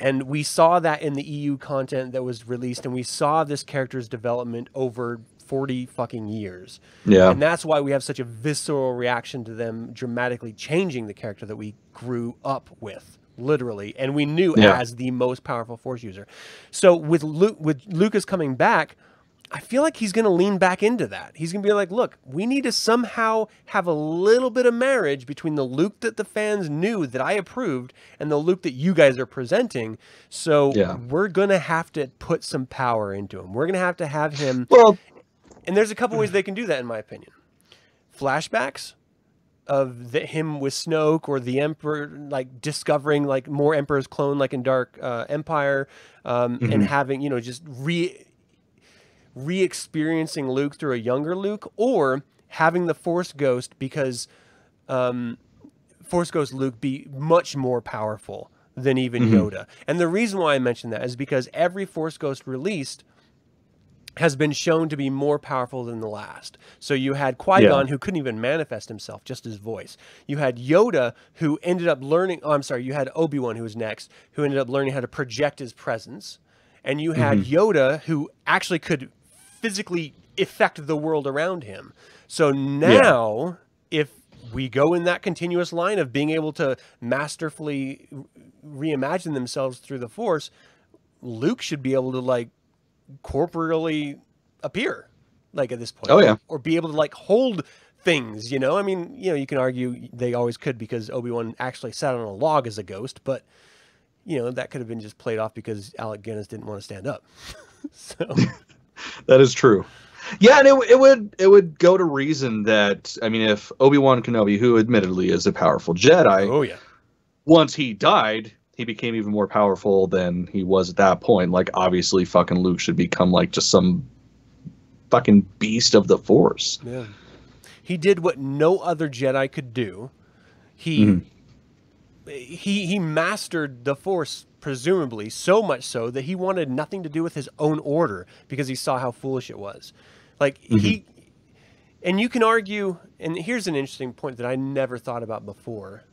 And we saw that in the E U content that was released, and we saw this character's development over forty fucking years. Yeah. And that's why we have such a visceral reaction to them dramatically changing the character that we grew up with, literally, and we knew yeah. as the most powerful Force user. So with Luke, with Lucas coming back, I feel like he's going to lean back into that. He's going to be like, look, we need to somehow have a little bit of marriage between the Luke that the fans knew that I approved and the Luke that you guys are presenting. So yeah. we're going to have to put some power into him. We're going to have to have him. Well, and there's a couple ways they can do that, in my opinion. Flashbacks of the, him with Snoke, or the Emperor, like, discovering, like, more Emperor's clone, like in Dark uh, Empire, um, mm-hmm. and having, you know, just re... re-experiencing Luke through a younger Luke, or having the Force Ghost, because um, Force Ghost Luke be much more powerful than even mm-hmm. Yoda. And the reason why I mention that is because every Force Ghost released has been shown to be more powerful than the last. So you had Qui-Gon, yeah. who couldn't even manifest himself, just his voice. You had Yoda, who ended up learning... Oh, I'm sorry. You had Obi-Wan, who was next, who ended up learning how to project his presence. And you had mm-hmm. Yoda, who actually could physically affect the world around him. So now, yeah. if we go in that continuous line of being able to masterfully reimagine themselves through the Force, Luke should be able to, like, corporeally appear, like, at this point. Oh, yeah. Or be able to, like, hold things, you know? I mean, you know, you can argue they always could because Obi-Wan actually sat on a log as a ghost, but, you know, that could have been just played off because Alec Guinness didn't want to stand up. So... That is true. Yeah, and it, it would it would go to reason that, I mean, if Obi-Wan Kenobi, who admittedly is a powerful Jedi, oh yeah, once he died, he became even more powerful than he was at that point. Like, obviously, fucking Luke should become, like, just some fucking beast of the Force. Yeah, he did what no other Jedi could do. He mm-hmm. he he mastered the Force. Presumably so much so that he wanted nothing to do with his own order because he saw how foolish it was. Like mm-hmm. he, and you can argue, and here's an interesting point that I never thought about before.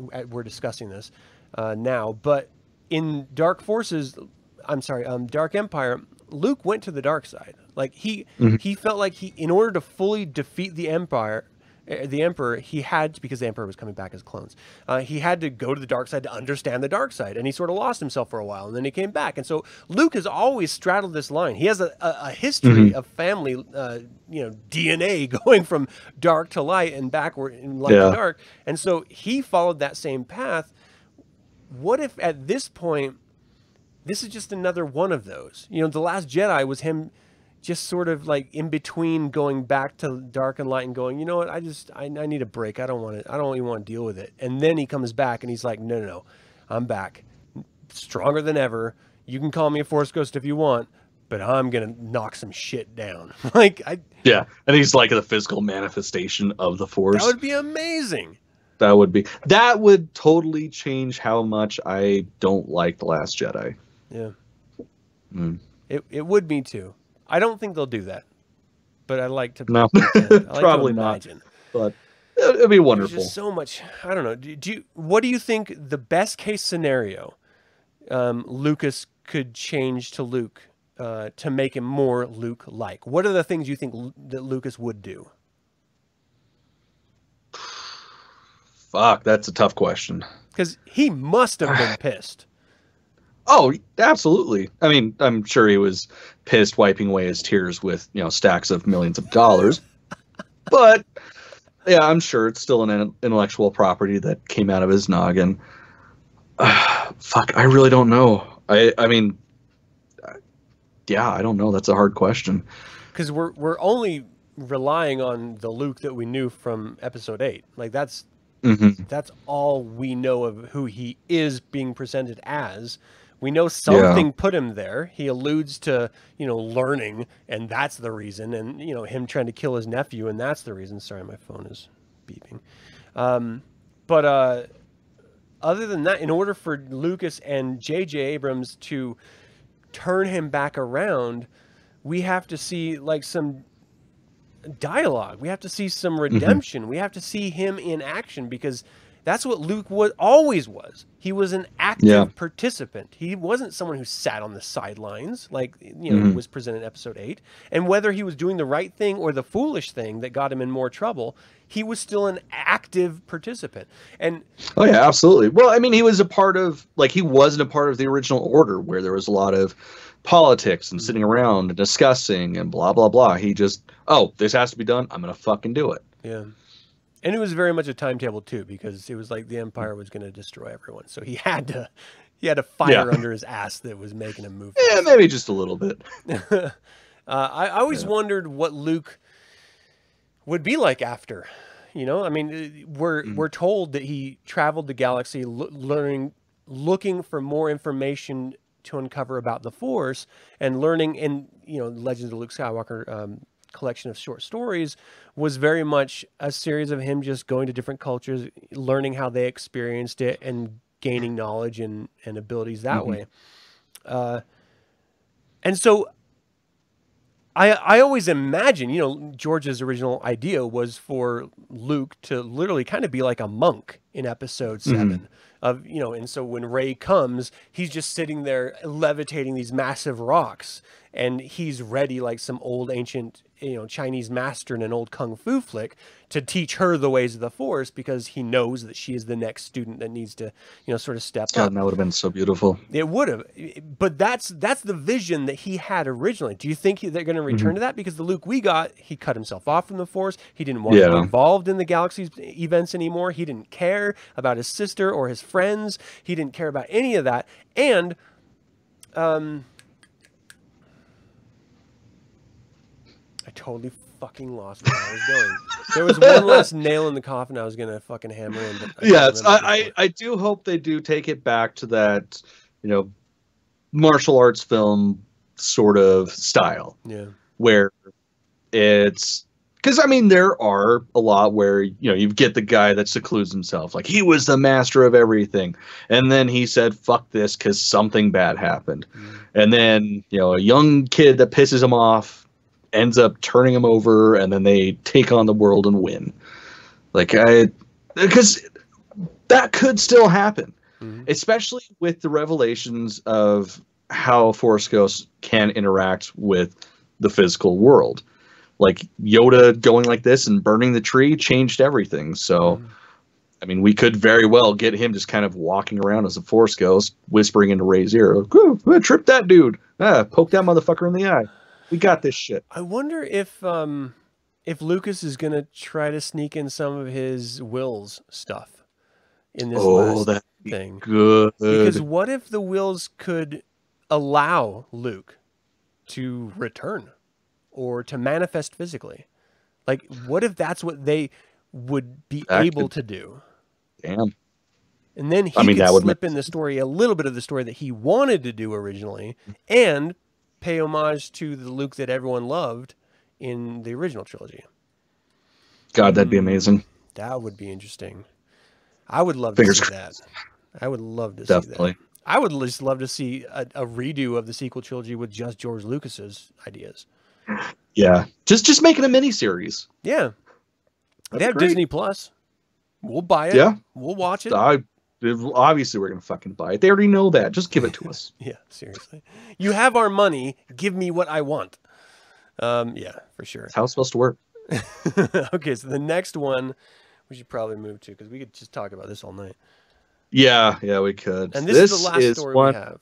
We're discussing this uh, now, but in Dark Forces, I'm sorry, um, Dark Empire, Luke went to the dark side. Like he, mm-hmm. he felt like he, in order to fully defeat the Empire, the Emperor, he had, because the Emperor was coming back as clones, uh, he had to go to the dark side to understand the dark side, and he sort of lost himself for a while, and then he came back. And so Luke has always straddled this line. He has a, a, a history mm-hmm. of family, uh, you know, D N A going from dark to light and backward in light yeah. to dark. And so he followed that same path. What if at this point, this is just another one of those? You know, The Last Jedi was him just sort of like in between going back to dark and light and going, you know what, I just, I, I need a break. I don't want it. I don't even want to deal with it. And then he comes back and he's like, no, no, no, I'm back. Stronger than ever. You can call me a Force Ghost if you want, but I'm going to knock some shit down. Like, I. Yeah. And he's like the physical manifestation of the Force. That would be amazing. That would be, that would totally change how much I don't like The Last Jedi. Yeah. Mm. It, it would be too. I don't think they'll do that, but I like to. No, like probably to not. But it'd be wonderful. There's just so much. I don't know. Do, do you? What do you think the best case scenario um, Lucas could change to Luke uh, to make him more Luke-like? What are the things you think L that Lucas would do? Fuck, that's a tough question. Because he must have been pissed. Oh, absolutely. I mean, I'm sure he was pissed, wiping away his tears with, you know, stacks of millions of dollars. But, yeah, I'm sure it's still an intellectual property that came out of his noggin. Uh, fuck, I really don't know. I, I mean, yeah, I don't know. That's a hard question. Because we're, we're only relying on the Luke that we knew from Episode eight. Like, that's, mm-hmm. that's all we know of who he is being presented as. We know something yeah. put him there. He alludes to, you know, learning, and that's the reason. And, you know, him trying to kill his nephew, and that's the reason. Sorry, my phone is beeping. Um, but uh, other than that, in order for Lucas and J J Abrams to turn him back around, we have to see, like, some dialogue. We have to see some redemption. Mm-hmm. We have to see him in action, because... that's what Luke was, always was. He was an active yeah. participant. He wasn't someone who sat on the sidelines, like, you know, mm-hmm. was presented in Episode eight. And whether he was doing the right thing or the foolish thing that got him in more trouble, he was still an active participant. And oh, yeah, absolutely. Well, I mean, he was a part of, like, he wasn't a part of the original order where there was a lot of politics and sitting around and discussing and blah, blah, blah. He just, oh, this has to be done. I'm going to fucking do it. Yeah. And it was very much a timetable too, because it was like the Empire was going to destroy everyone, so he had to, he had a fire yeah. under his ass that was making him move. Yeah, maybe just a little bit. uh, I, I always yeah. wondered what Luke would be like after, you know. I mean, we're mm. we're told that he traveled the galaxy, learning, looking for more information to uncover about the Force, and learning, in, you know, Legends of Luke Skywalker. Um, collection of short stories was very much a series of him just going to different cultures, learning how they experienced it, and gaining knowledge and, and abilities that mm-hmm. way. Uh, and so I, I always imagine, you know, George's original idea was for Luke to literally kind of be like a monk in episode seven. Mm-hmm. Of, you know, and so when Rey comes, he's just sitting there levitating these massive rocks, and he's ready like some old ancient, you know, Chinese master in an old kung fu flick to teach her the ways of the Force, because he knows that she is the next student that needs to, you know, sort of step God, up. That would have been so beautiful. It would have. But that's that's the vision that he had originally. Do you think he, they're going to return mm-hmm. to that? Because the Luke we got, he cut himself off from the Force. He didn't want yeah. to be involved in the galaxy's events anymore. He didn't care about his sister or his friends. He didn't care about any of that. And um I totally fucking lost where I was going. There was one last nail in the coffin I was gonna fucking hammer in. But I yeah, it's, I, I I do hope they do take it back to that, you know, martial arts film sort of style. Yeah, where it's because I mean there are a lot where you know you get the guy that secludes himself, like he was the master of everything, and then he said fuck this because something bad happened, mm. and then you know a young kid that pisses him off ends up turning them over, and then they take on the world and win. Like I, because that could still happen, mm-hmm. especially with the revelations of how Force Ghosts can interact with the physical world. Like Yoda going like this and burning the tree changed everything. So, mm-hmm. I mean, we could very well get him just kind of walking around as a Force Ghost, whispering into Rey's ear, like, trip that dude, ah, poke that motherfucker in the eye. We got this shit. I wonder if um, if Lucas is going to try to sneak in some of his Wills stuff in this oh, last thing. Good. Because what if the Wills could allow Luke to return or to manifest physically? Like, what if that's what they would be that able could, to do? Damn. And then he I mean, could that would slip make... in the story, a little bit of the story that he wanted to do originally, and pay homage to the Luke that everyone loved in the original trilogy. God, that'd be amazing. That would be interesting. I would love Fingers to see that. I would love to Definitely. see that. I would just love to see a, a redo of the sequel trilogy with just George Lucas's ideas. Yeah, just just making a mini series. Yeah, That'd they have great. Disney Plus. We'll buy it. Yeah, we'll watch it. I Obviously, we're going to fucking buy it. They already know that. Just give it to us. Yeah, seriously. You have our money. Give me what I want. Um, yeah, for sure. That's how it's supposed to work. Okay, so the next one we should probably move to, because we could just talk about this all night. Yeah, yeah, we could. And this, this is the last is story one... we have.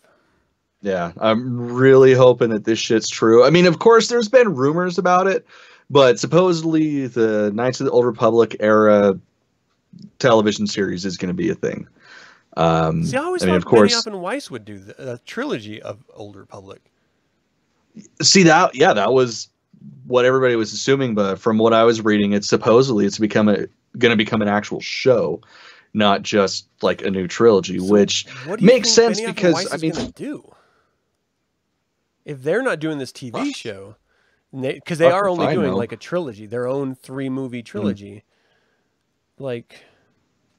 Yeah, I'm really hoping that this shit's true. I mean, of course, there's been rumors about it, but supposedly the Knights of the Old Republic era television series is going to be a thing. Um, See, I always I mean, thought Benioff and Weiss would do the, a trilogy of Old Republic. See that? Yeah, that was what everybody was assuming, but from what I was reading, it's supposedly it's become a going to become an actual show, not just like a new trilogy, so which makes sense Benioff because I mean, do if they're not doing this T V what? show, because they, they are only doing know. like a trilogy, their own three movie trilogy, mm. like.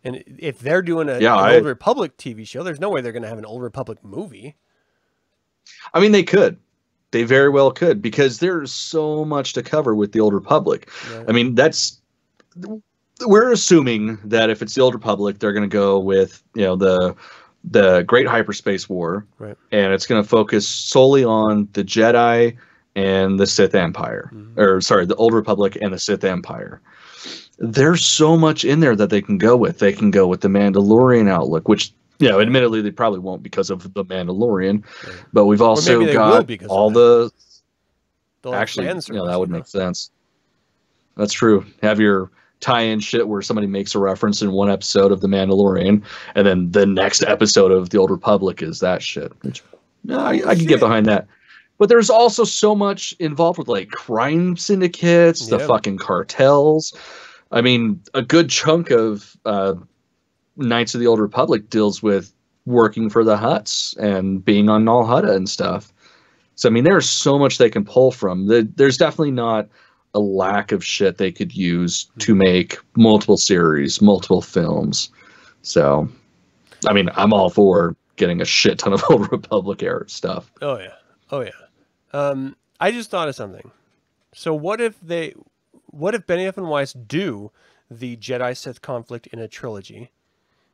And if they're doing a, yeah, an Old I, Republic T V show, there's no way they're going to have an Old Republic movie. I mean, they could. They very well could, because there's so much to cover with the Old Republic. Yeah. I mean, that's... We're assuming that if it's the Old Republic, they're going to go with, you know, the the Great Hyperspace War. Right. And it's going to focus solely on the Jedi and the Sith Empire. Mm-hmm. Or, sorry, the Old Republic and the Sith Empire. There's so much in there that they can go with. They can go with the Mandalorian outlook, which, you know, admittedly they probably won't because of the Mandalorian. Right. But we've also got all the actually, you know, that would make sense. That's true. Have your tie-in shit where somebody makes a reference in one episode of the Mandalorian, and then the next episode of the Old Republic is that shit. Which, no, I, I can get behind that. But there's also so much involved with like crime syndicates, the yeah. fucking cartels. I mean, a good chunk of uh, Knights of the Old Republic deals with working for the Hutts and being on Nal Hutta and stuff. So, I mean, there's so much they can pull from. The, there's definitely not a lack of shit they could use to make multiple series, multiple films. So, I mean, I'm all for getting a shit ton of Old Republic era stuff. Oh yeah, oh yeah. Um, I just thought of something. So what if they, what if Benioff and Weiss do the Jedi Sith conflict in a trilogy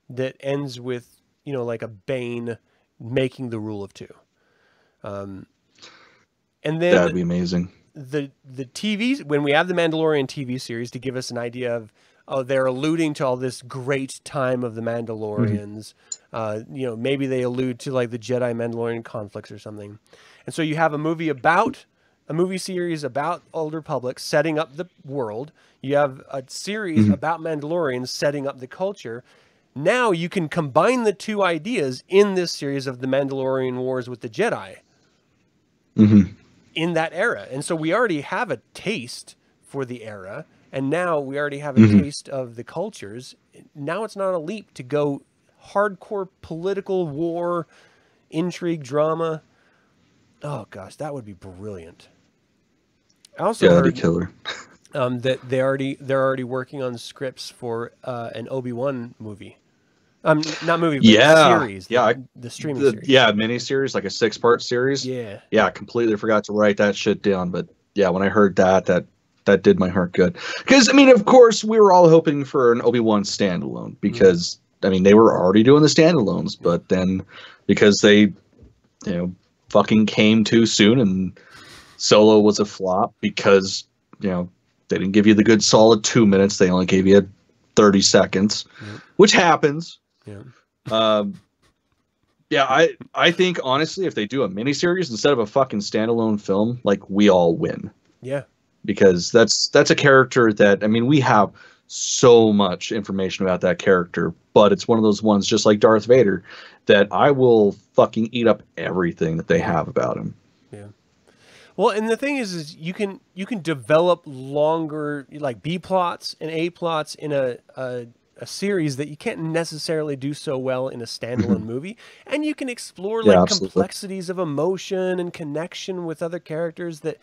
that ends with, you know, like a Bane making the rule of two? Um, and then that'd be amazing. The the T Vs, when we have the Mandalorian T V series to give us an idea of, oh, they're alluding to all this great time of the Mandalorians. Mm-hmm. Uh, you know, maybe they allude to like the Jedi Mandalorian conflicts or something. And so you have a movie about, a movie series about Old Republic setting up the world. You have a series mm-hmm. about Mandalorians setting up the culture. Now you can combine the two ideas in this series of the Mandalorian Wars with the Jedi. Mm-hmm. In that era. And so we already have a taste for the era, and now we already have a mm-hmm. taste of the cultures. Now it's not a leap to go hardcore political war, intrigue, drama. Oh gosh, that would be brilliant. I also yeah, heard, that'd be killer. um, that they already they're already working on scripts for uh, an Obi-Wan movie. Um, not movie, but yeah. series. The, yeah, I, the streaming the, series. Yeah, miniseries, like a six-part series. Yeah. Yeah, I completely forgot to write that shit down. But yeah, when I heard that, that that did my heart good. Because, I mean, of course, we were all hoping for an Obi-Wan standalone. Because, mm-hmm. I mean, they were already doing the standalones. But then, because they, you know, fucking came too soon and Solo was a flop. Because, you know, they didn't give you the good solid two minutes. They only gave you thirty seconds, mm-hmm. which happens. Yeah. um, yeah, I I think honestly, if they do a miniseries instead of a fucking standalone film, like, we all win. Yeah, because that's that's a character that, I mean, we have so much information about that character, but it's one of those ones just like Darth Vader that I will fucking eat up everything that they have about him. Yeah. Well, and the thing is, is you can you can develop longer like B plots and A plots in a. a a series that you can't necessarily do so well in a standalone movie. And you can explore yeah, like absolutely. complexities of emotion and connection with other characters that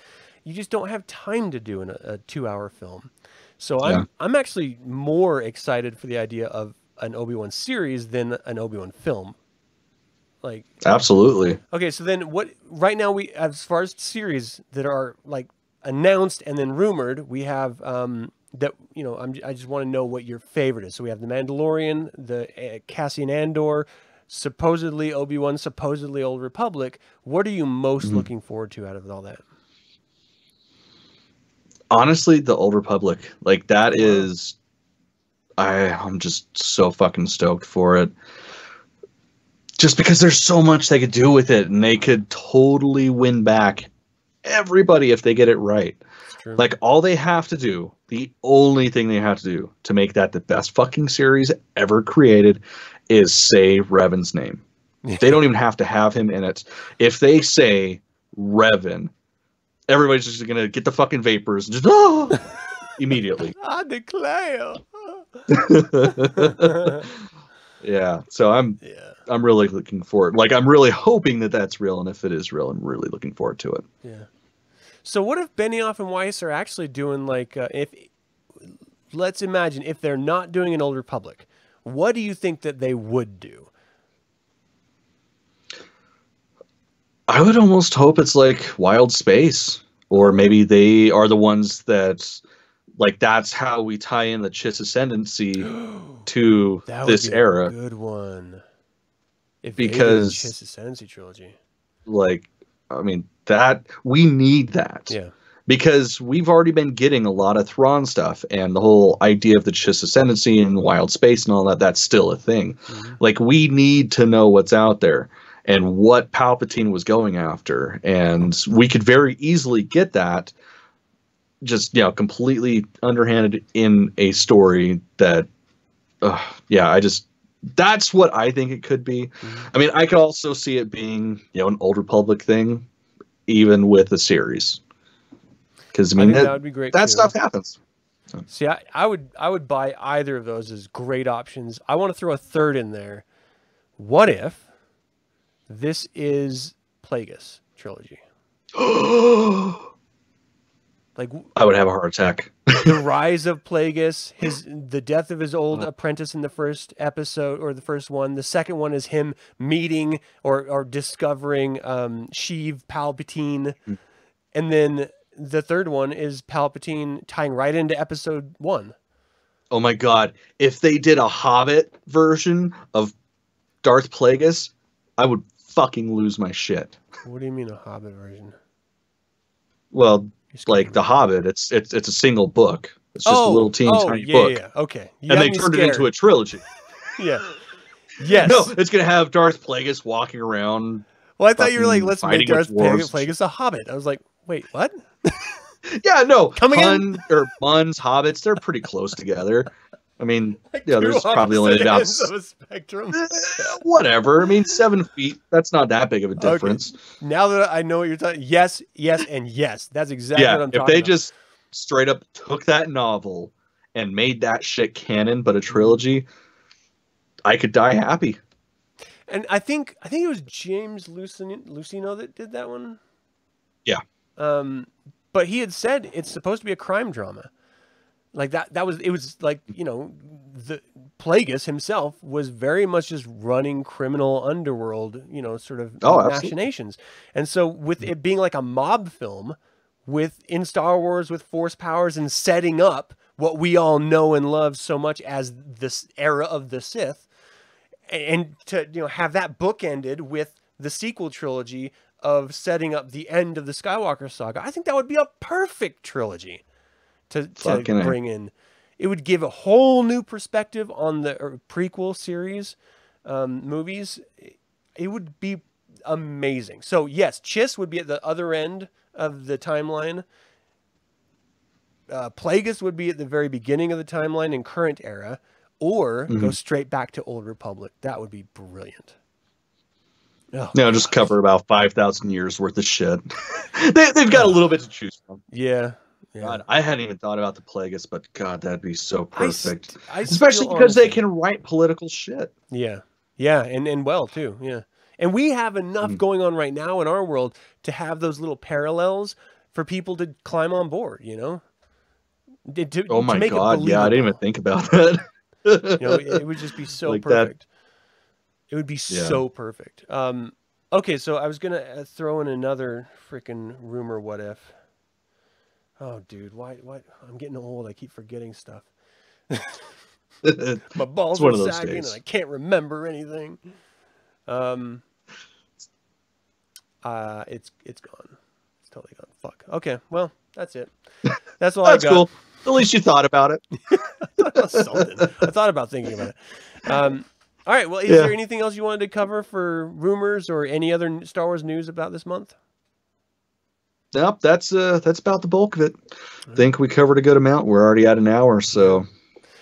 you just don't have time to do in a, a two hour film. So I'm, yeah. I'm actually more excited for the idea of an Obi-Wan series than an Obi-Wan film. Like, absolutely. Okay. So then what, right now we, as far as series that are like announced and then rumored, we have, um, that, you know, I'm, I just want to know what your favorite is. So we have The Mandalorian, the uh, Cassian Andor, supposedly Obi-Wan, supposedly Old Republic. What are you most mm-hmm. looking forward to out of all that? Honestly, the Old Republic. Like, that is... I, I'm just so fucking stoked for it. Just because there's so much they could do with it, and they could totally win back everybody if they get it right. True. Like, all they have to do, the only thing they have to do to make that the best fucking series ever created is say Revan's name. They don't even have to have him in it. If they say Revan, everybody's just going to get the fucking vapors and just, oh, immediately. I declare. Yeah. So I'm, yeah. I'm really looking forward. Like, I'm really hoping that that's real. And if it is real, I'm really looking forward to it. Yeah. So what if Benioff and Weiss are actually doing, like, uh, if, let's imagine if they're not doing an Old Republic, what do you think that they would do? I would almost hope it's like Wild Space, or maybe they are the ones that, like, that's how we tie in the Chiss Ascendancy to that would this be era. A good one. If because they did the Chiss Ascendancy trilogy, like, I mean. That we need that, yeah, because we've already been getting a lot of Thrawn stuff, and the whole idea of the Chiss Ascendancy and Wild Space and all that, that's still a thing. Mm-hmm. Like, we need to know what's out there and what Palpatine was going after, and we could very easily get that just, you know, completely underhanded in a story that, uh, yeah, I just... That's what I think it could be. Mm-hmm. I mean, I could also see it being, you know, an Old Republic thing, even with a series, because I mean, I that, that would be great. That too. Stuff happens. So. See, I, I would, I would buy either of those as great options. I want to throw a third in there. What if this is Plagueis trilogy? Like I would have a heart attack. The rise of Plagueis, his the death of his old oh. apprentice in the first episode or the first one. The second one is him meeting or or discovering um, Sheev Palpatine, mm. and then the third one is Palpatine tying right into episode one. Oh my God! If they did a Hobbit version of Darth Plagueis, I would fucking lose my shit. What do you mean a Hobbit version? Well. Like The Hobbit, it's it's it's a single book. It's just oh, a little teeny oh, tiny yeah, book. Yeah, okay. You and they turned scared. it into a trilogy. yeah. Yes. No, it's gonna have Darth Plagueis walking around. Well, I thought you were like, let's make Darth Plagueis a Hobbit. I was like, wait, what? yeah, no. Coming Hun, in or Muns, Hobbits, they're pretty close together. I mean, like yeah, there's probably only about a spectrum. Whatever. I mean, seven feet. That's not that big of a difference. Okay. Now that I know what you're talking, yes, yes, and yes. That's exactly yeah, what I'm talking about. If they about. just straight up took that novel and made that shit canon, but a trilogy, I could die happy. And I think I think it was James Luceno that did that one. Yeah. Um, but he had said it's supposed to be a crime drama. Like that, that was, it was like, you know, the Plagueis himself was very much just running criminal underworld, you know, sort of oh, machinations. Absolutely. And so with it being like a mob film with in Star Wars with force powers and setting up what we all know and love so much as this era of the Sith, and to, you know, have that bookended with the sequel trilogy of setting up the end of the Skywalker saga, I think that would be a perfect trilogy. To, to bring in, it would give a whole new perspective on the prequel series, um, movies. It would be amazing. So yes, Chiss would be at the other end of the timeline. Uh, Plagueis would be at the very beginning of the timeline in current era, or mm-hmm. go straight back to Old Republic. That would be brilliant. Oh, no, just cover about five thousand years worth of shit. they, they've got a little bit to choose from. Yeah. Yeah. God, I hadn't even thought about the Plagueis, but God, that'd be so perfect. I, I Especially because honestly. they can write political shit. Yeah. Yeah, and, and well, too. Yeah. And we have enough mm. going on right now in our world to have those little parallels for people to climb on board, you know? To, to, oh, my to God. Yeah, I didn't even think about that. you know, it, it would just be so like perfect. That. It would be yeah. so perfect. Um, okay, so I was going to throw in another freaking rumor what if. Oh, dude, why, why? I'm getting old. I keep forgetting stuff. My balls are sagging days. and I can't remember anything. Um, uh, it's it's gone. It's totally gone. Fuck. Okay, well, that's it. That's all that's I got. That's cool. At least you thought about it. I thought about something. I thought about thinking about it. Um, all right, well, is yeah. there anything else you wanted to cover for rumors or any other Star Wars news about this month? Nope, that's uh, that's about the bulk of it. I think we covered a good amount. We're already at an hour, so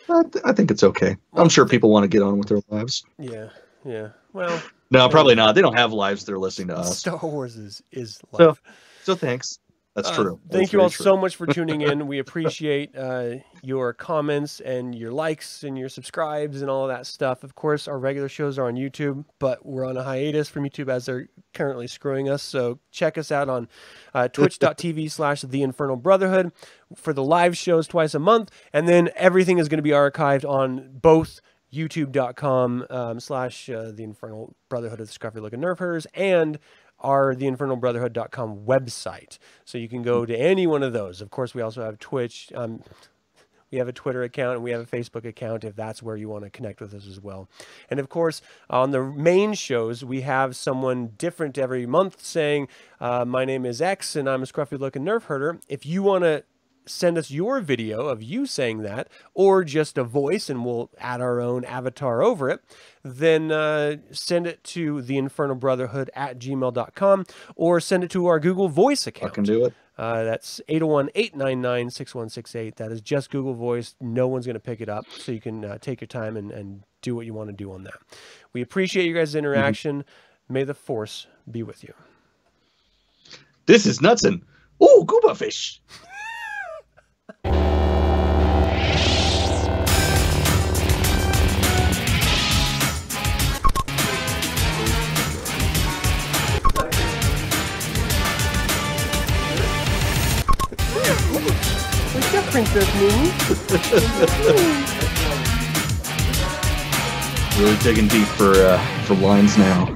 I, th I think it's okay. Well, I'm sure people want to get on with their lives. Yeah, yeah. Well, no, probably not. They don't have lives. They're listening to us. Star Wars is is life. So, so thanks. That's uh, true. Thank that's you all true. so much for tuning in. We appreciate uh, your comments and your likes and your subscribes and all of that stuff. Of course, our regular shows are on YouTube, but we're on a hiatus from YouTube as they're currently screwing us. So check us out on uh, twitch dot T V slash The Infernal Brotherhood for the live shows twice a month. And then everything is going to be archived on both YouTube dot com um, slash uh, The Infernal Brotherhood of the Scruffy Looking Nerf Herders and are the infernal brotherhood dot com website. So you can go to any one of those. Of course, we also have Twitch. Um, we have a Twitter account and we have a Facebook account if that's where you want to connect with us as well. And of course, on the main shows, we have someone different every month saying, uh, my name is X and I'm a scruffy looking nerf herder. If you want to send us your video of you saying that, or just a voice and we'll add our own avatar over it, then uh, send it to the infernal brotherhood at gmail dot com or send it to our Google Voice account. I can do it. Uh, that's eight oh one, eight nine nine, six one six eight. That is just Google Voice. No one's going to pick it up, so you can uh, take your time and, and do what you want to do on that. We appreciate you guys' interaction. Mm-hmm. May the Force be with you. This is Nutson. Ooh, Gooba fish. Ooh. princess Mimi. Really digging deep for uh, for lines now.